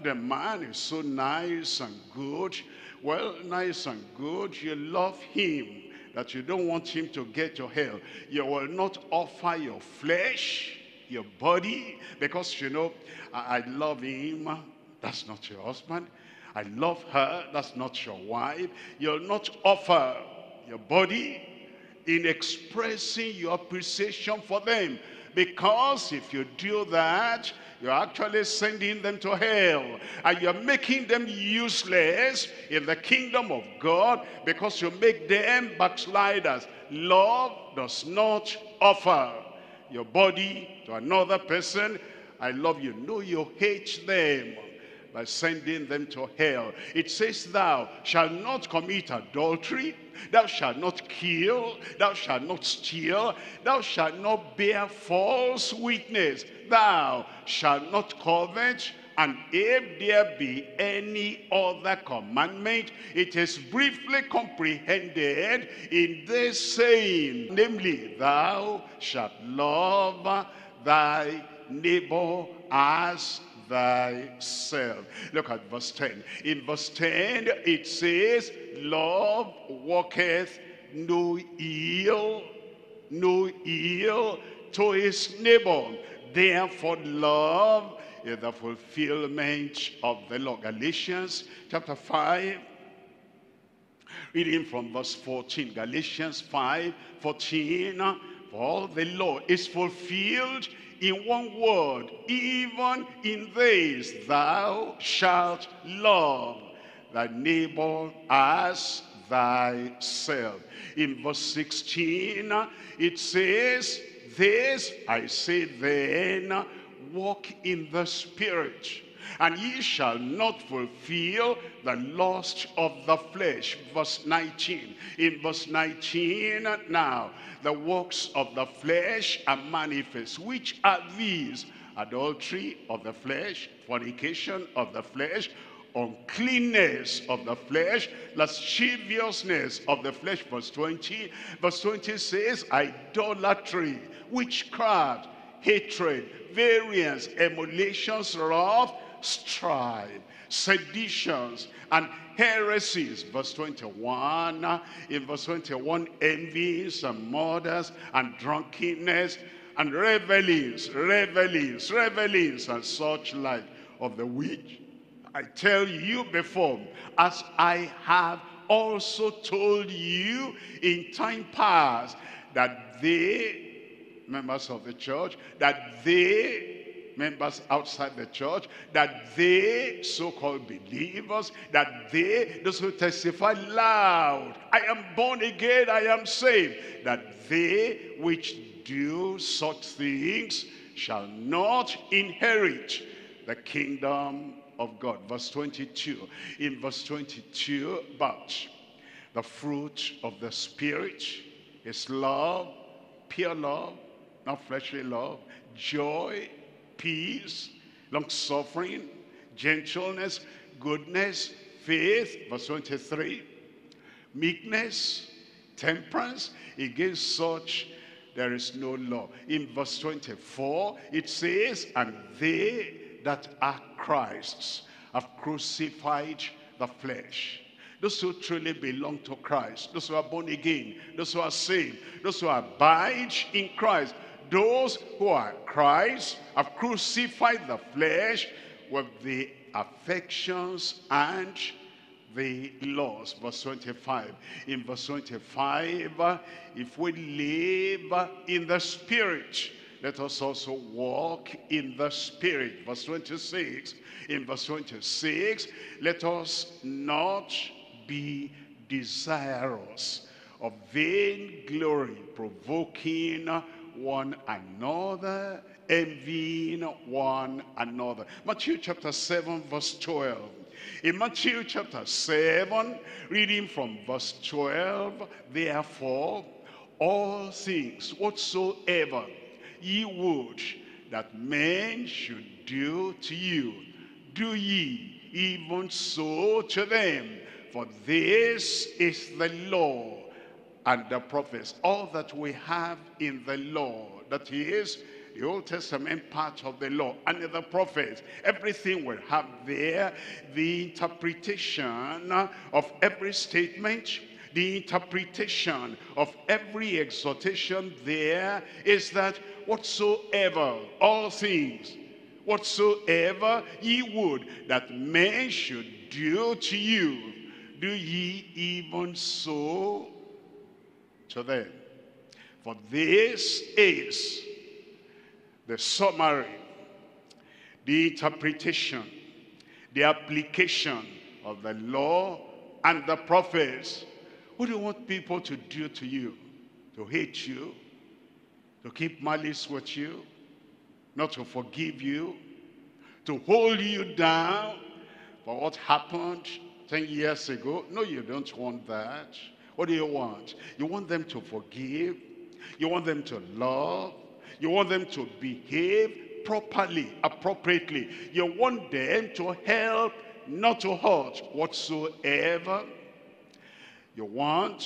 the man is so nice and good. Well, nice and good, you love him, that you don't want him to get to hell. You will not offer your flesh, your body, because, you know, I, I love him. That's not your husband. I love her. That's not your wife. You'll not offer your body in expressing your appreciation for them, because if you do that, you're actually sending them to hell, and you're making them useless in the kingdom of God, because you make them backsliders. Love does not offer your body to another person. I love you. No, you hate them. by sending them to hell. It says, thou shalt not commit adultery, thou shalt not kill, thou shalt not steal, thou shalt not bear false witness, thou shalt not covet, and if there be any other commandment, it is briefly comprehended in this saying, namely, thou shalt love thy neighbor as thyself. Look at verse ten. In verse ten, it says, love worketh no ill, no ill to his neighbor. Therefore, love is the fulfillment of the law. Galatians chapter five, reading from verse fourteen. Galatians five fourteen. For all the law is fulfilled in one word, even in this, thou shalt love thy neighbor as thyself. In verse sixteen, it says, this I say then, walk in the Spirit, and ye shall not fulfill the lust of the flesh. Verse nineteen. In verse nineteen, now the works of the flesh are manifest, which are these: adultery of the flesh, fornication of the flesh, uncleanness of the flesh, lasciviousness of the flesh. Verse twenty. Verse twenty says, idolatry, witchcraft, hatred, variance, emulations, wrath, strife, seditions, and heresies. Verse twenty-one. In verse twenty-one, envies and murders and drunkenness and revelings, revelings, revelings, and such like, of the which I tell you before, as I have also told you in time past, that they, members of the church, that they, members outside the church, that they, so-called believers, that they, those who testify loud, I am born again, I am saved, that they which do such things shall not inherit the kingdom of God. Verse twenty-two. In verse twenty-two, but the fruit of the Spirit is love, pure love, not fleshly love, joy, peace, long-suffering, gentleness, goodness, faith. Verse twenty-three, meekness, temperance. Against such there is no law. In verse twenty-four, it says, and they that are Christ's have crucified the flesh. Those who truly belong to Christ, those who are born again, those who are saved, those who abide in Christ, those who are Christ have crucified the flesh with the affections and the laws. Verse twenty-five. In verse twenty-five, if we live in the Spirit, let us also walk in the Spirit. Verse twenty-six. In verse twenty-six, let us not be desirous of vain glory, provoking one another, envying one another. Matthew chapter seven verse twelve. In Matthew chapter seven, reading from verse twelve, therefore all things whatsoever ye would that men should do to you, do ye even so to them, for this is the law and the prophets. All that we have in the law, that is the Old Testament part of the law and the prophets, everything will have there the interpretation of every statement, the interpretation of every exhortation. There is that whatsoever, all things whatsoever ye would that men should do to you, do ye even so to them. For this is the summary, the interpretation, the application of the law and the prophets. What do you want people to do to you? To hate you, to keep malice with you, not to forgive you, to hold you down, for what happened ten years ago. No, you don't want that. What do you want? You want them to forgive. You want them to love. You want them to behave properly, appropriately. You want them to help, not to hurt whatsoever. You want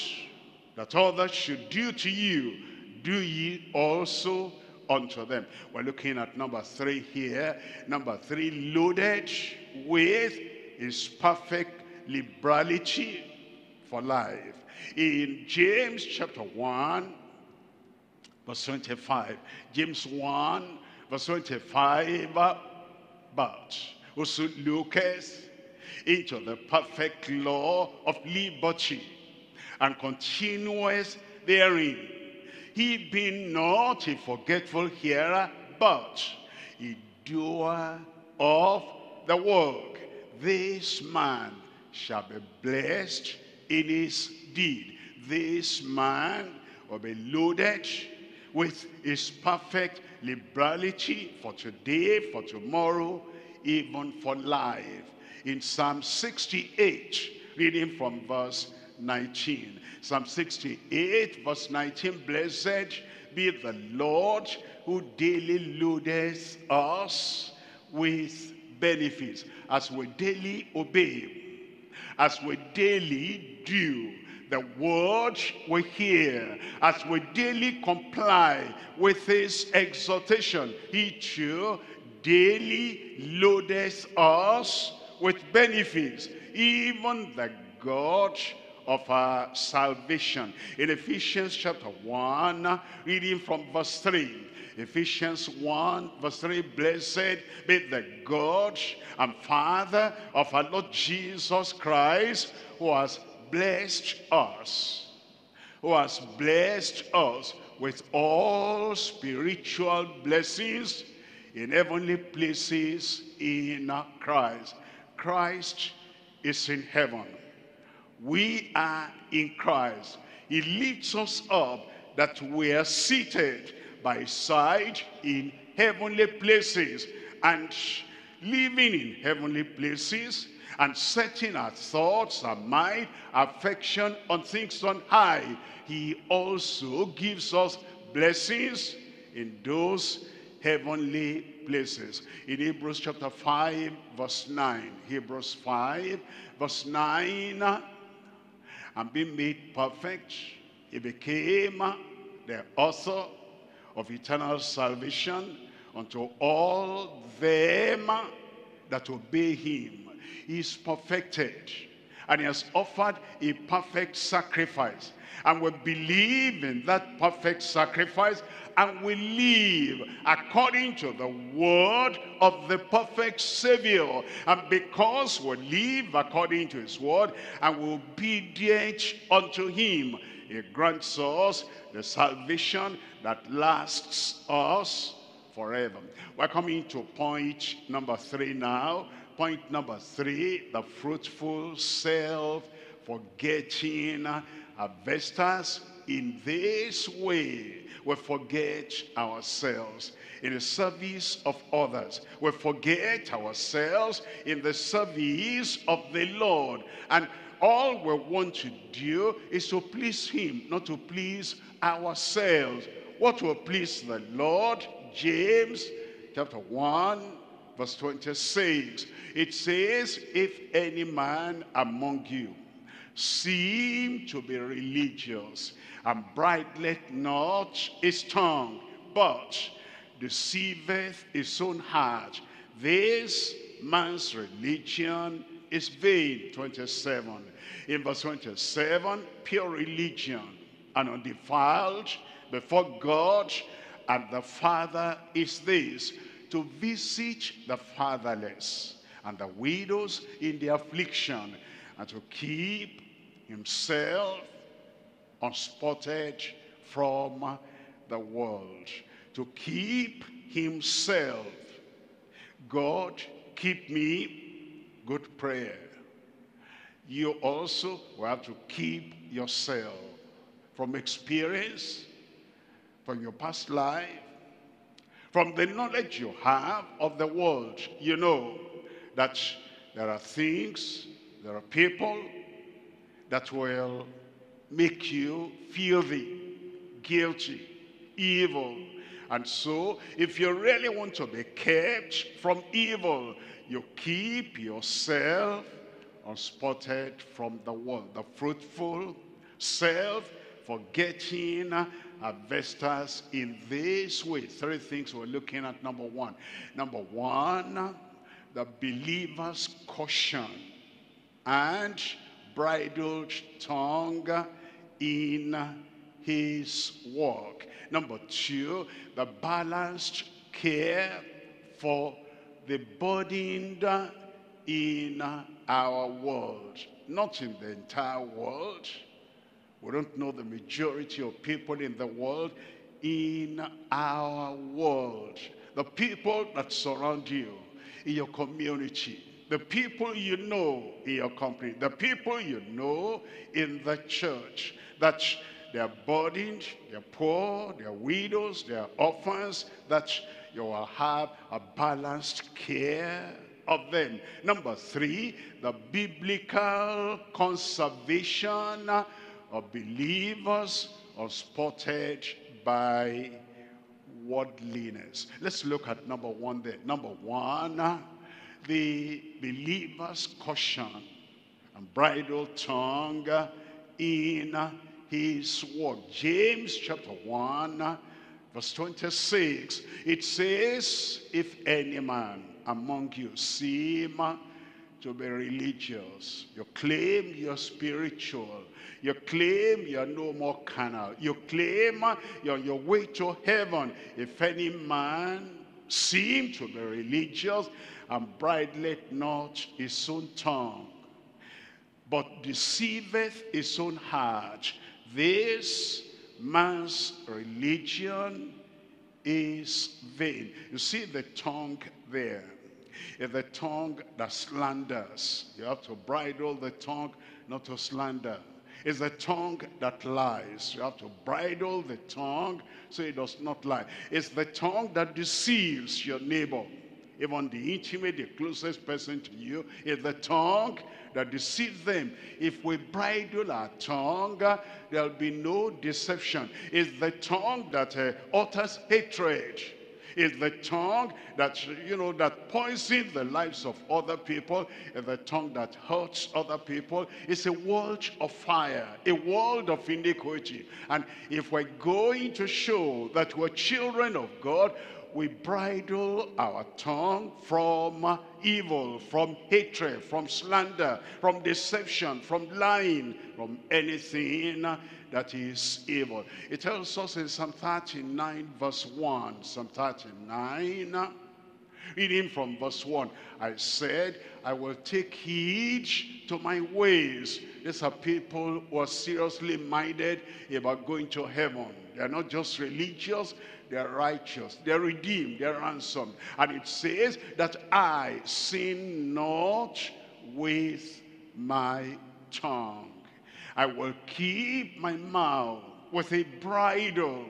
that others should do to you, do ye also unto them. We're looking at number three here. Number three, loaded with his perfect liberality for life. In James chapter one, verse twenty-five, James one, verse twenty-five, but whoso looketh into the perfect law of liberty, and continueth therein, he being not a forgetful hearer, but a doer of the work, this man shall be blessed in his deed. This man will be loaded with his perfect liberality for today, for tomorrow, even for life. In Psalm sixty-eight, reading from verse nineteen. Psalm sixty-eight, verse nineteen, blessed be the Lord who daily loadeth us with benefits. As we daily obey, as we daily do the word we hear, as we daily comply with his exhortation, he too daily loadeth us with benefits, even the God of our salvation. In Ephesians chapter one, reading from verse three. Ephesians one, verse three, blessed be the God and Father of our Lord Jesus Christ, who has blessed us, who has blessed us with all spiritual blessings in heavenly places in Christ. Christ is in heaven. We are in Christ. He lifts us up that we are seated by side in heavenly places, and living in heavenly places, and setting our thoughts, our mind, affection on things on high. He also gives us blessings in those heavenly places. In Hebrews chapter five, verse nine. Hebrews five, verse nine. And being made perfect, he became the author of eternal salvation unto all them that obey him. He is perfected, and he has offered a perfect sacrifice, and we believe in that perfect sacrifice, and we live according to the word of the perfect Savior. And because we live according to his word and we're obedient unto him, he grants us the salvation that lasts us forever. We're coming to point number three now. Point number three, the fruitful self-forgetting harvesters. In this way, we forget ourselves in the service of others. We forget ourselves in the service of the Lord. And all we want to do is to please him, not to please ourselves. What will please the Lord? James chapter one, verse twenty-six. It says, if any man among you seem to be religious, and bridleth not his tongue, but deceiveth his own heart, this man's religion is vain. twenty-seven. In verse twenty-seven, pure religion and undefiled before God and the Father is this, to visit the fatherless and the widows in their affliction, and to keep himself unspotted from the world. To keep himself. God, keep me. Good prayer. You also will have to keep yourself. From experience, from your past life, from the knowledge you have of the world, you know that There are things, there are people that will make you feel guilty, evil. And so, if you really want to be kept from evil, you keep yourself unspotted from the world. The fruitful self, forgetting harvesters in this way. Three things we're looking at. Number one. Number one, the believer's caution and bridled tongue in his walk. Number two, the balanced care for the burdened in our world. Not in the entire world. We don't know the majority of people in the world. In our world. The people that surround you. In your community. The people you know in your company. The people you know in the church. That they are burdened, they are poor, they are widows, they are orphans. That you will have a balanced care of them. Number three, the biblical conservation of believers unspotted by worldliness. Let's look at number one there. Number one, the believer's caution and bridled tongue in his word. James chapter one, verse twenty-six. It says, if any man among you seem to be religious, you claim you're spiritual, you claim you're no more carnal, you claim you're on your way to heaven. If any man seem to be religious and bridleth not his own tongue, but deceiveth his own heart, this man's religion is vain. You see the tongue there. It's the tongue that slanders. You have to bridle the tongue not to slander. It's the tongue that lies. You have to bridle the tongue so it does not lie. It's the tongue that deceives your neighbor. Even the intimate, the closest person to you, is the tongue that deceives them. If we bridle our tongue, there'll be no deception. It's the tongue that uh, utters hatred. It's the tongue that, you know, that poisons the lives of other people. It's the tongue that hurts other people. It's a world of fire, a world of iniquity. And if we're going to show that we're children of God, we bridle our tongue from evil, from hatred, from slander, from deception, from lying, from anything that is evil. It tells us in Psalm thirty-nine, verse one, Psalm thirty-nine, reading from verse one, I said, I will take heed to my ways. These are people who are seriously minded about going to heaven. They are not just religious. They're righteous, they're redeemed, they're ransomed. And it says that I sin not with my tongue. I will keep my mouth with a bridle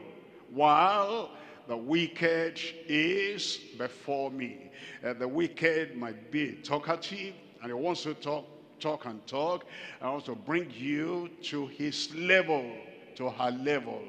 while the wicked is before me. Uh, the wicked might be talkative, and he wants to talk, talk and talk, and also bring you to his level, to her level.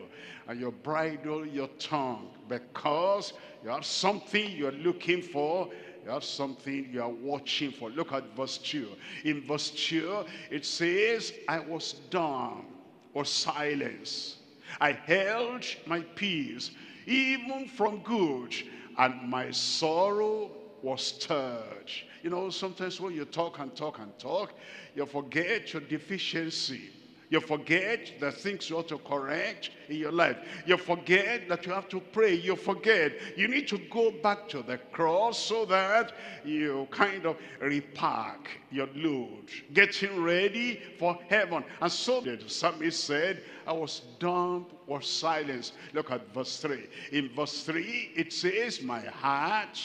And you bridle your tongue because you have something you're looking for, you have something you are watching for. Look at verse two. In verse two, it says, I was dumb or silenced. I held my peace even from good, and my sorrow was stirred. You know, sometimes when you talk and talk and talk, you forget your deficiency. You forget the things you ought to correct in your life. You forget that you have to pray. You forget. You need to go back to the cross so that you kind of repack your load, getting ready for heaven. And so the psalmist said, I was dumb or silenced. Look at verse three. In verse three, it says, my heart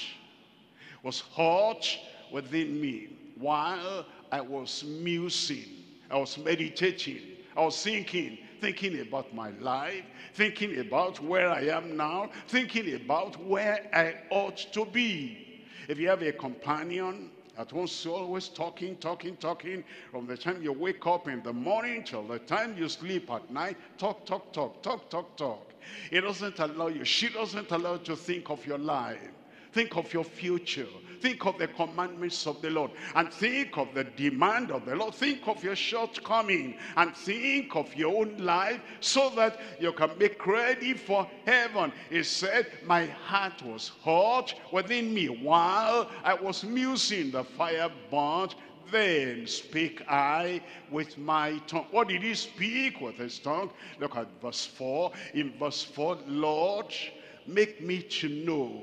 was hot within me while I was musing. I was meditating, I was thinking, thinking about my life, thinking about where I am now, thinking about where I ought to be. If you have a companion at once, you're always talking, talking, talking. From the time you wake up in the morning till the time you sleep at night, talk, talk, talk, talk, talk, talk. It doesn't allow you, she doesn't allow you to think of your life. Think of your future. Think of the commandments of the Lord. And think of the demand of the Lord. Think of your shortcoming. And think of your own life so that you can make ready for heaven. He said, my heart was hot within me. While I was musing, the fire burnt. Then speak I with my tongue. What did he speak with his tongue? Look at verse four. In verse four, Lord, make me to know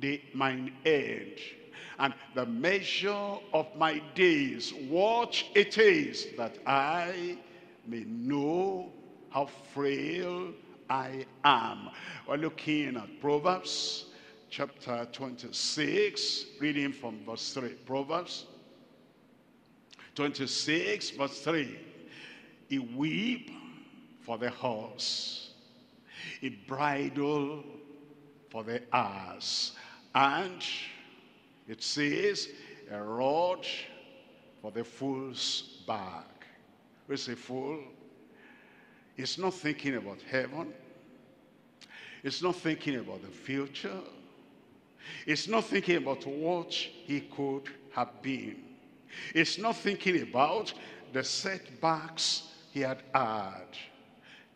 the, mine end, and the measure of my days, what it is, that I may know how frail I am. We're looking at Proverbs chapter twenty-six, reading from verse three. Proverbs twenty-six, verse three. He weep for the horse, he bridle for the ass, and it says, a rod for the fool's back. Who's a fool? He's not thinking about heaven. He's not thinking about the future. He's not thinking about what he could have been. He's not thinking about the setbacks he had had.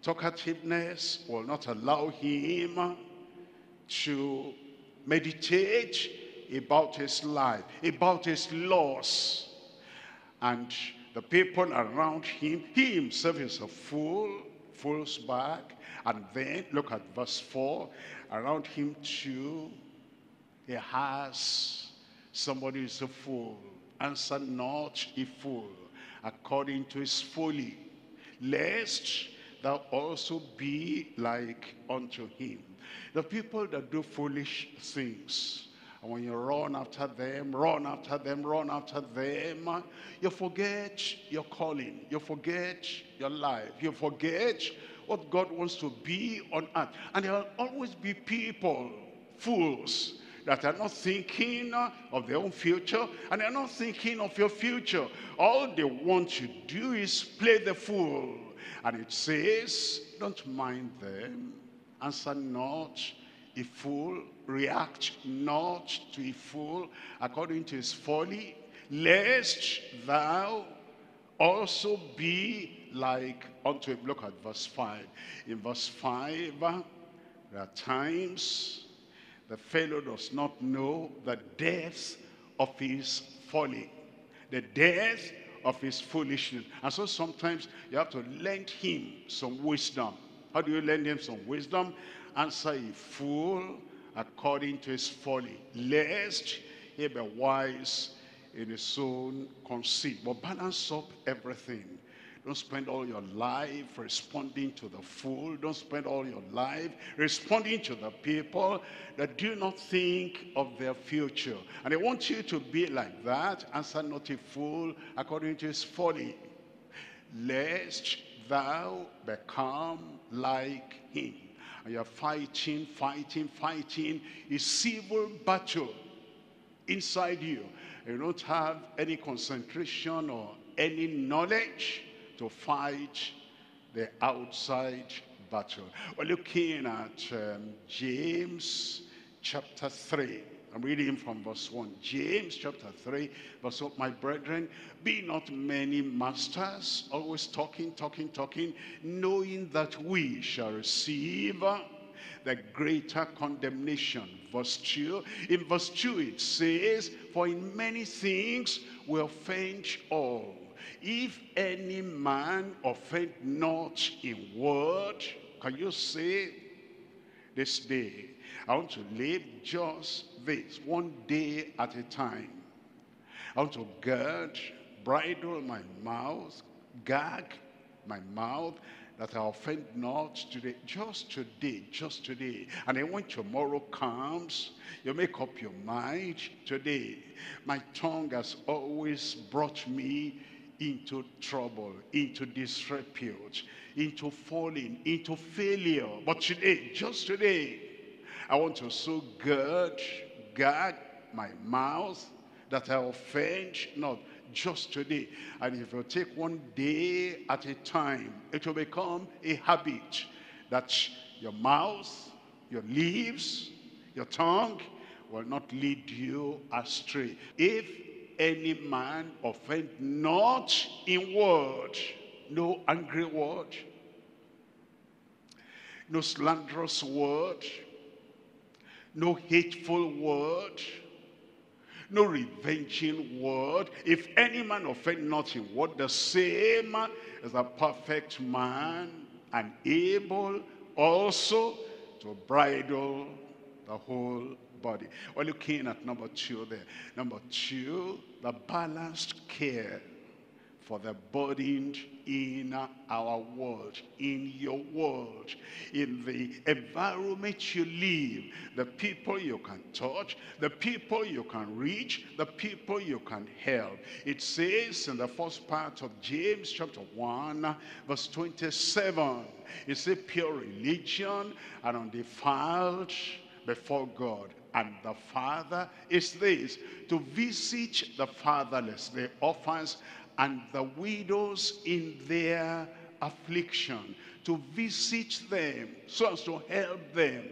Talkativeness will not allow him to meditate about his life, about his loss, and the people around him. He himself is a fool, fool's back. And then look at verse four. Around him too, he has somebody is a fool. Answer not a fool according to his folly, lest thou also be like unto him. The people that do foolish things, and when you run after them, run after them, run after them, you forget your calling, you forget your life, you forget what God wants to be on earth. And there will always be people, fools, that are not thinking of their own future, and they're not thinking of your future. All they want to do is play the fool. And it says, don't mind them, answer not a fool, react not to a fool according to his folly, lest thou also be like unto him. Look at verse five. In verse five, there are times the fellow does not know the depth of his folly, the depth of his foolishness. And so sometimes you have to lend him some wisdom. How do you lend him some wisdom? Answer a fool according to his folly, lest he be wise in his own conceit. But balance up everything. Don't spend all your life responding to the fool. Don't spend all your life responding to the people that do not think of their future. And they want you to be like that. Answer not a fool according to his folly, lest thou become like him. And you're fighting, fighting, fighting a civil battle inside you. You don't have any concentration or any knowledge to fight the outside battle. We're looking at um, James chapter three. I'm reading from verse one. James chapter three, verse one. My brethren, be not many masters, always talking, talking, talking, knowing that we shall receive the greater condemnation. Verse two. In verse two it says, for in many things we offend all. If any man offend not in word, can you say this day, I want to live just this, one day at a time. I want to guard, bridle my mouth, gag my mouth, that I offend not today, just today, just today. And then when tomorrow comes, you make up your mind today. My tongue has always brought me into trouble, into disrepute, into falling, into failure. But today, just today, I want to so gird, guard my mouth that I offend not, just today. And if you take one day at a time, it will become a habit that your mouth, your lips, your tongue will not lead you astray. If any man offend not in word, no angry word, no slanderous word, no hateful word, no revenging word. If any man offend not in word, the same is a perfect man and able also to bridle the whole body. We're looking at number two there. Number two, the balanced care for the burdened in our world, in your world, in the environment you live, the people you can touch, the people you can reach, the people you can help. It says in the first part of James chapter one, verse twenty-seven, it says, pure religion and undefiled before God and the Father is this, to visit the fatherless, the orphans, and the widows in their affliction, to visit them so as to help them,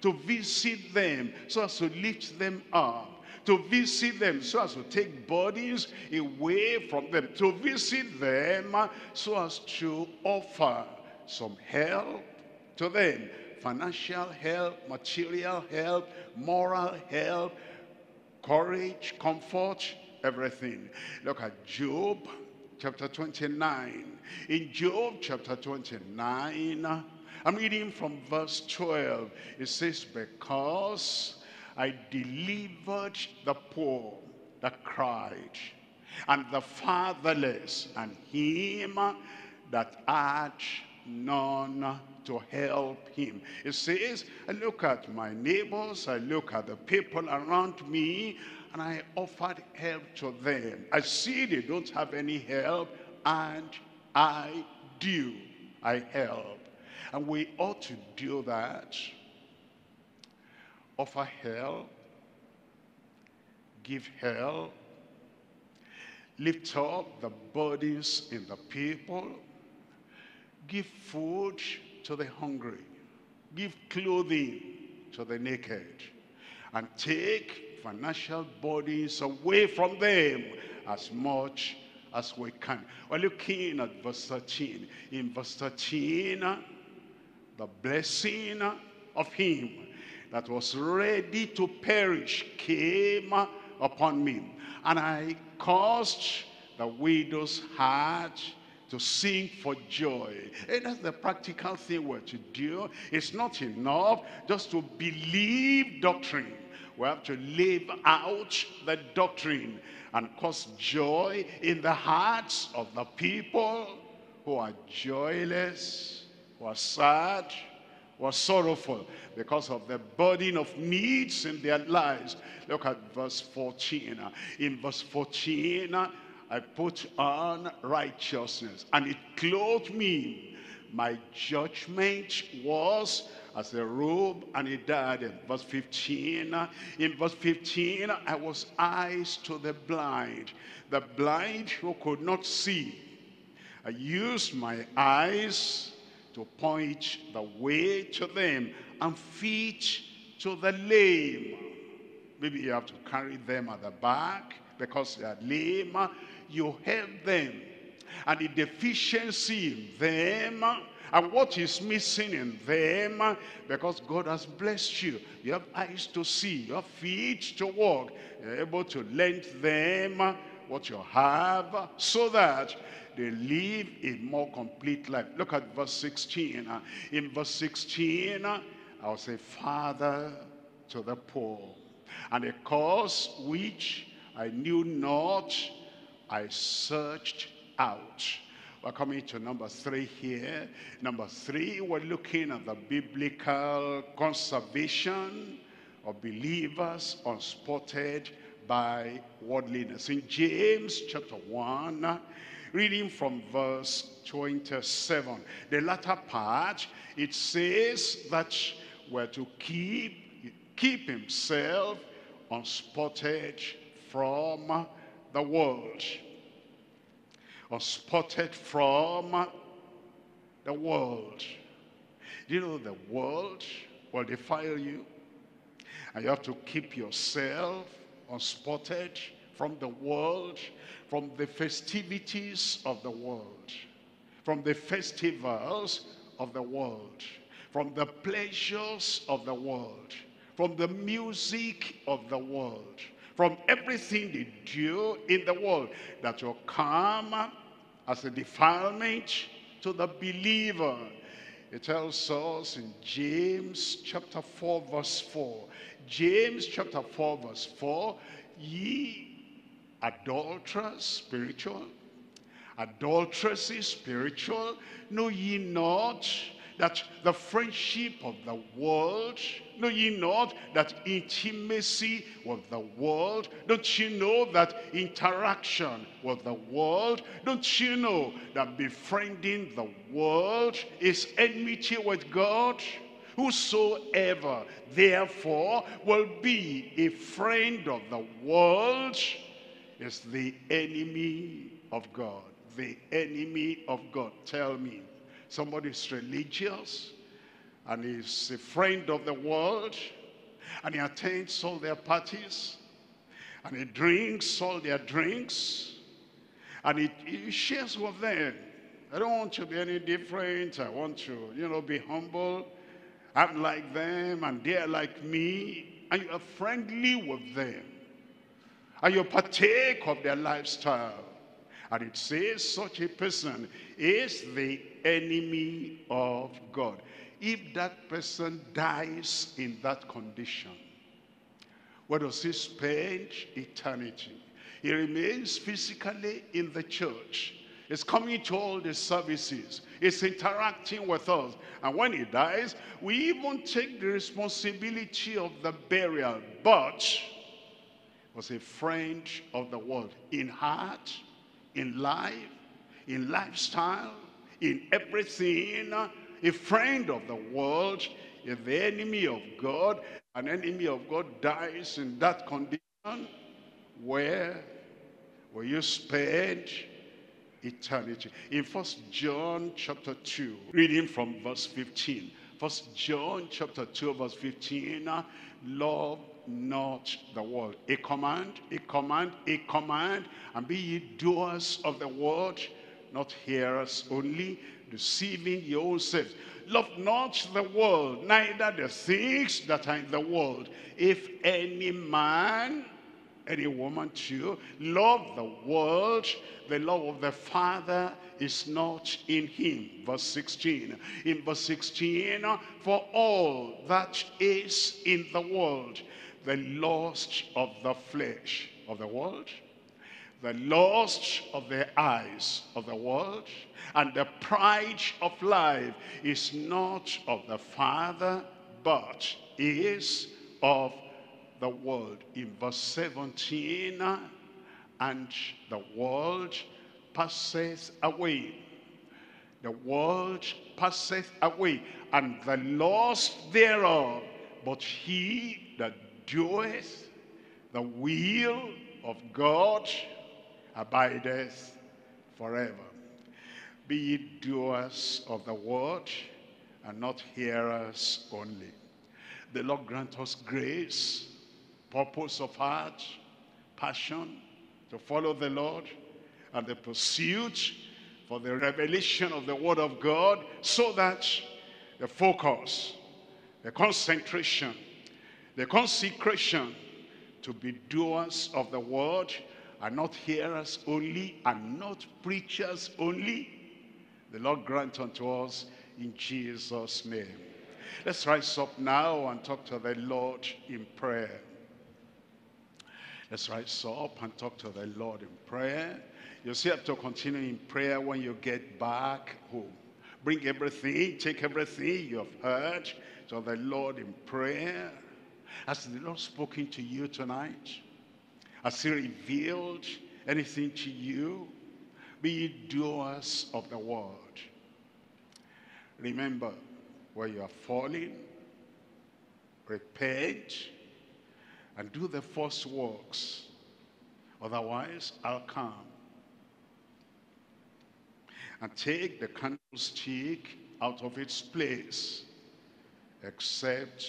to visit them so as to lift them up, to visit them so as to take bodies away from them, to visit them so as to offer some help to them, financial help, material help, moral help, courage, comfort, everything. Look at Job chapter twenty-nine. In Job chapter twenty-nine, I'm reading from verse twelve. It says, because I delivered the poor that cried, and the fatherless, and him that had none to help him. It says, I look at my neighbors, I look at the people around me, and I offered help to them. I see they don't have any help, and I do. I help. And we ought to do that. Offer help. Give help. Lift up the burdens in the people. Give food to the hungry. Give clothing to the naked. And take financial bodies away from them as much as we can. We're looking at verse thirteen. In verse thirteen, the blessing of him that was ready to perish came upon me, and I caused the widow's heart to sing for joy. And that's the practical thing we're to do. It's not enough just to believe doctrine. We have to live out the doctrine and cause joy in the hearts of the people who are joyless, who are sad, who are sorrowful because of the burden of needs in their lives. Look at verse fourteen. In verse fourteen, I put on righteousness, and it clothed me. My judgment was as a robe, and he died. In verse fifteen, in verse fifteen, I was eyes to the blind, the blind who could not see. I used my eyes to point the way to them, and feet to the lame. Maybe you have to carry them at the back because they are lame. You help them, and the deficiency in them, and what is missing in them, because God has blessed you. You have eyes to see, you have feet to walk. You're able to lend them what you have so that they live a more complete life. Look at verse sixteen. In verse sixteen, I was a father to the poor, and a cause which I knew not, I searched out. We're coming to number three here. Number three, we're looking at the biblical conservation of believers unspotted by worldliness. In James chapter one, reading from verse twenty-seven, the latter part, it says that we're to keep, keep himself unspotted from the world. Unspotted from the world. Do you know the world will defile you? And you have to keep yourself unspotted from the world, from the festivities of the world, from the festivals of the world, from the pleasures of the world, from the music of the world, from everything they do in the world that will come as a defilement to the believer. It tells us in James chapter four verse four. James chapter four verse four. Ye adulterers spiritual, adulteresses spiritual, know ye not that the friendship of the world, know ye not that intimacy with the world, don't you know that interaction with the world, don't you know that befriending the world is enmity with God? Whosoever therefore will be a friend of the world is the enemy of God, the enemy of God. Tell me, somebody is religious and is a friend of the world, and he attends all their parties, and he drinks all their drinks, and he, he shares with them. I don't want to be any different. I want to, you know, be humble. I'm like them and they're like me. And you are friendly with them, and you partake of their lifestyle. And it says such a person is the enemy of God. If that person dies in that condition, where does he spend eternity? He remains physically in the church. It's coming to all the services. It's interacting with us. And when he dies, we even take the responsibility of the burial. But he was a friend of the world in heart, in life, in lifestyle, in everything. A friend of the world is the enemy of God. An enemy of God dies in that condition. Where will you spend eternity? In First John chapter two, reading from verse fifteen. First John chapter two verse fifteen. Love not the world. A command, a command, a command. And be ye doers of the word, not hearers only, deceiving your own selves. Love not the world, neither the things that are in the world. If any man, any woman too, love the world, the love of the Father is not in him. Verse sixteen. In verse sixteen, for all that is in the world, the lust of the flesh of the world, the lust of the eyes of the world, and the pride of life is not of the Father, but is of the world. In verse seventeen, and the world passeth away, the world passeth away, and the lust thereof, but he that doeth the will of God abideth forever. Be ye doers of the word, and not hearers only. The Lord grant us grace, purpose of heart, passion to follow the Lord, and the pursuit for the revelation of the word of God, so that the focus, the concentration, the consecration to be doers of the word, and not hearers only, and not preachers only, the Lord grant unto us in Jesus' name. Let's rise up now and talk to the Lord in prayer. Let's rise up and talk to the Lord in prayer. You still have to continue in prayer when you get back home. Bring everything, take everything you have heard to the Lord in prayer. Has the Lord spoken to you tonight? Has he revealed anything to you? Be ye doers of the word. Remember where you are falling. Repent. And do the first works Otherwise, I'll come and take the candlestick out of its place, except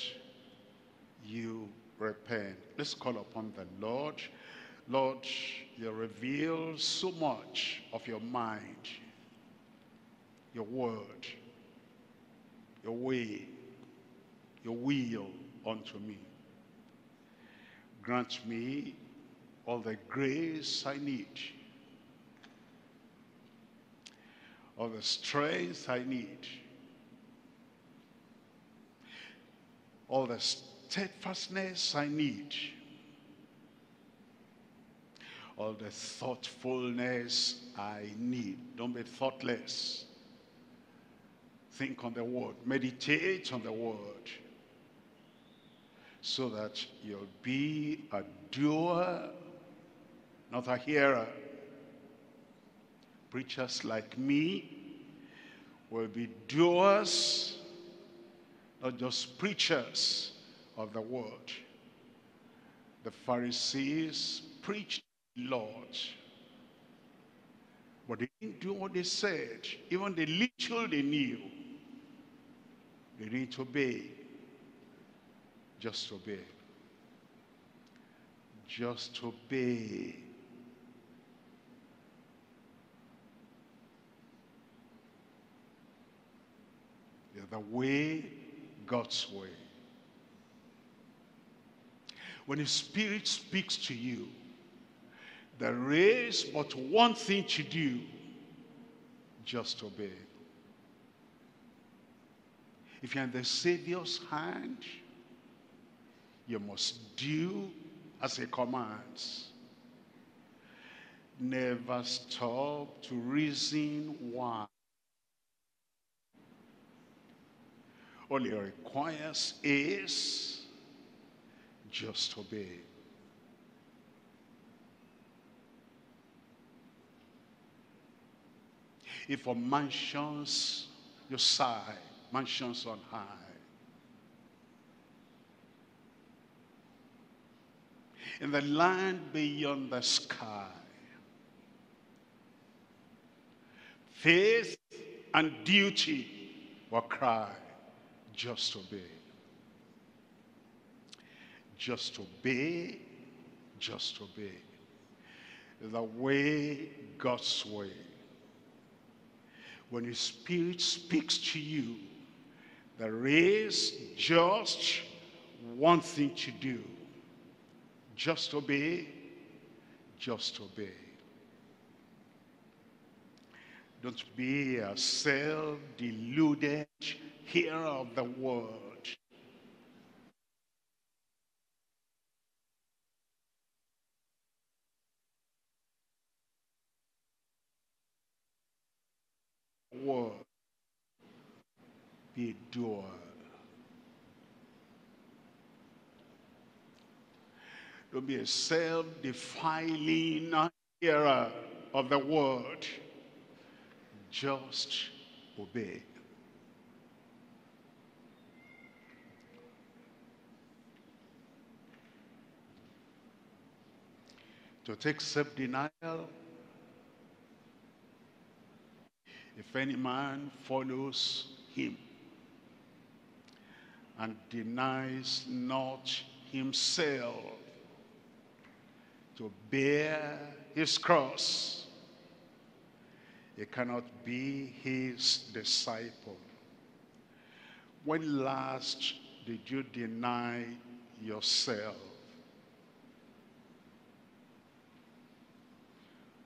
you repent. Let's call upon the Lord. Lord, you reveal so much of your mind, your word, your way, your will unto me. Grant me all the grace I need, all the strength I need, all the steadfastness I need, all the thoughtfulness I need. Don't be thoughtless. Think on the word. Meditate on the word, so that you'll be a doer, not a hearer. Preachers like me will be doers, not just preachers of the word. The Pharisees preached the Lord, but they didn't do what they said. Even the little they knew, they didn't obey. Just obey. Just obey. You're the way, God's way. When the Spirit speaks to you, there is but one thing to do. Just obey. If you're in the Savior's hand, you must do as he commands. Never stop to reason why. All he requires is just obey. If for mansions you sigh, mansions on high. In the land beyond the sky, faith and duty will cry, just obey. Just obey, just obey. The way, God's way. When his Spirit speaks to you, there is just one thing to do. Just obey, just obey. Don't be a self-deluded hearer of the word. Word. Be a doer. Don't be a self-defiling hearer of the word. Just obey. To take self-denial. If any man follows him and denies not himself, to bear his cross, it cannot be his disciple. When last did you deny yourself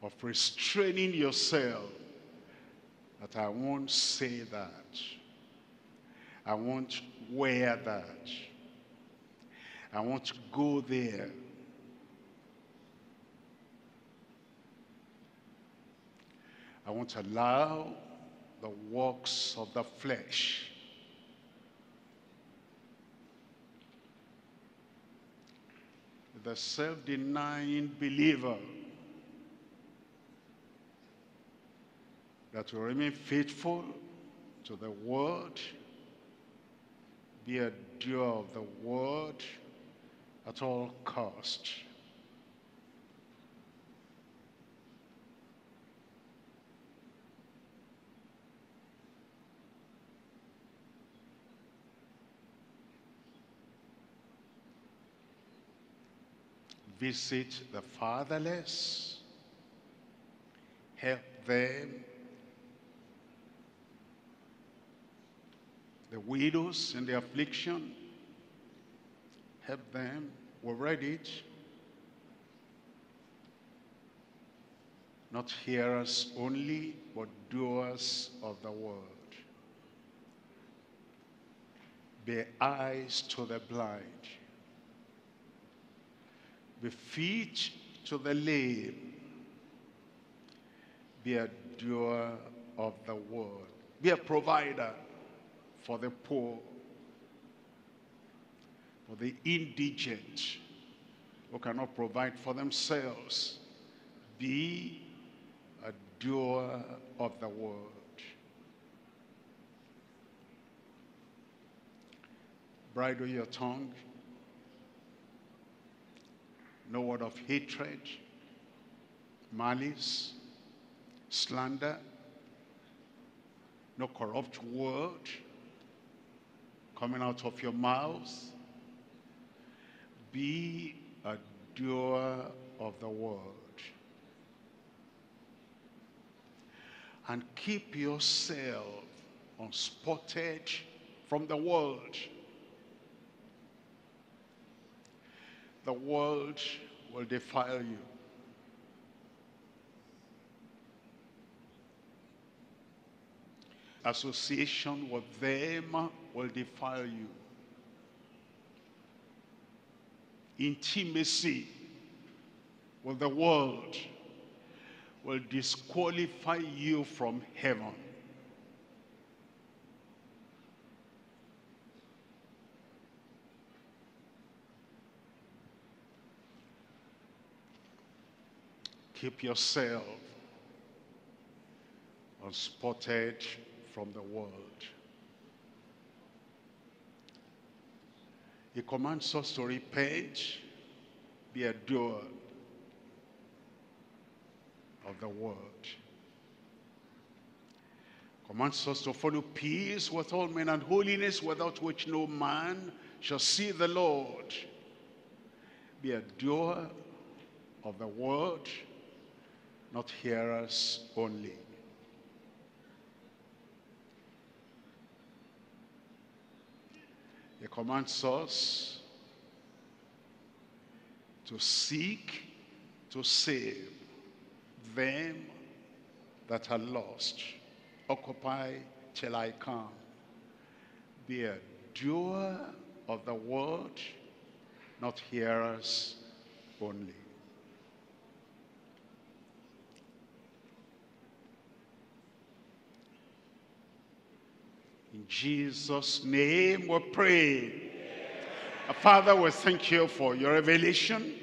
of restraining yourself that I won't say that, I won't wear that, I won't go there? I won't allow the works of the flesh. The self-denying believer that will remain faithful to the word, be a doer of the word at all cost. visit the fatherless, help them, the widows in their affliction, help them. We read it. Not hearers only, but doers of the word. Be eyes to the blind. Be feet to the lame. Be a doer of the word. Be a provider for the poor, for the indigent who cannot provide for themselves. Be a doer of the word. Bridle your tongue. No word of hatred, malice, slander, no corrupt word coming out of your mouth. Be a doer of the word. And keep yourself unspotted from the world. The world will defile you. Association with them will defile you. Intimacy with the world will disqualify you from heaven. Keep yourself unspotted from the world. He commands us to repent, be a doer of the word. Commands us to follow peace with all men and holiness, without which no man shall see the Lord. Be a doer of the word, not hearers only. He commands us to seek to save them that are lost. Occupy till I come. Be a doer of the word, not hearers only. In Jesus' name we pray. Amen. Father, we thank you for your revelation.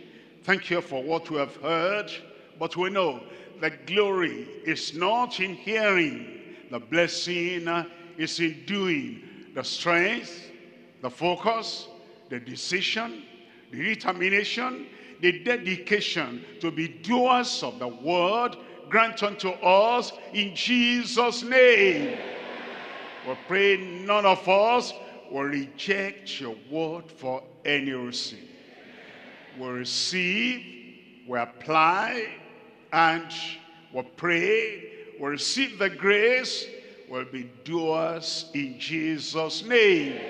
Thank you for what we have heard. But we know that glory is not in hearing. The blessing is in doing. The strength, the focus, the decision, the determination, the dedication to be doers of the word, grant unto us in Jesus' name. Amen. We pray none of us will reject your word for any reason. We receive, we apply, and we pray, we receive the grace, we'll be doers in Jesus' name.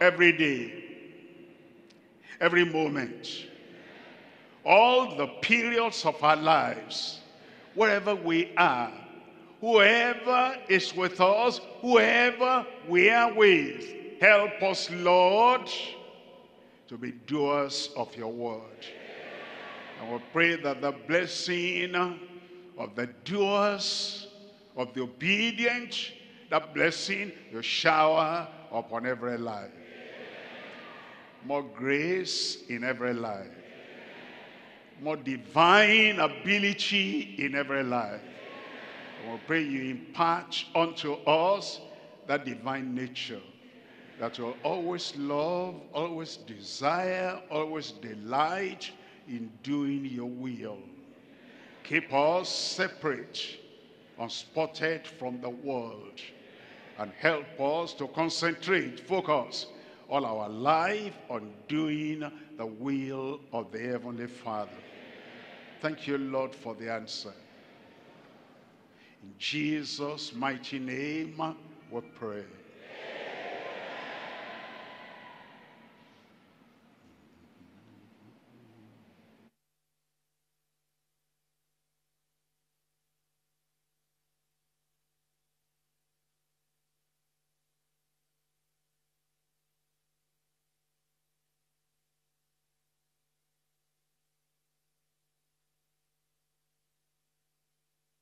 Every day, every moment, all the periods of our lives, wherever we are, whoever is with us, whoever we are with, help us, Lord, to be doers of your word. And we pray that the blessing of the doers, of the obedient, that blessing you shower upon every life. More grace in every life. More divine ability in every life. We pray you impart unto us that divine nature that will always love, always desire, always delight in doing your will. Keep us separate, unspotted from the world, and help us to concentrate, focus all our life on doing the will of the Heavenly Father. Thank you, Lord, for the answer. In Jesus' mighty name we pray.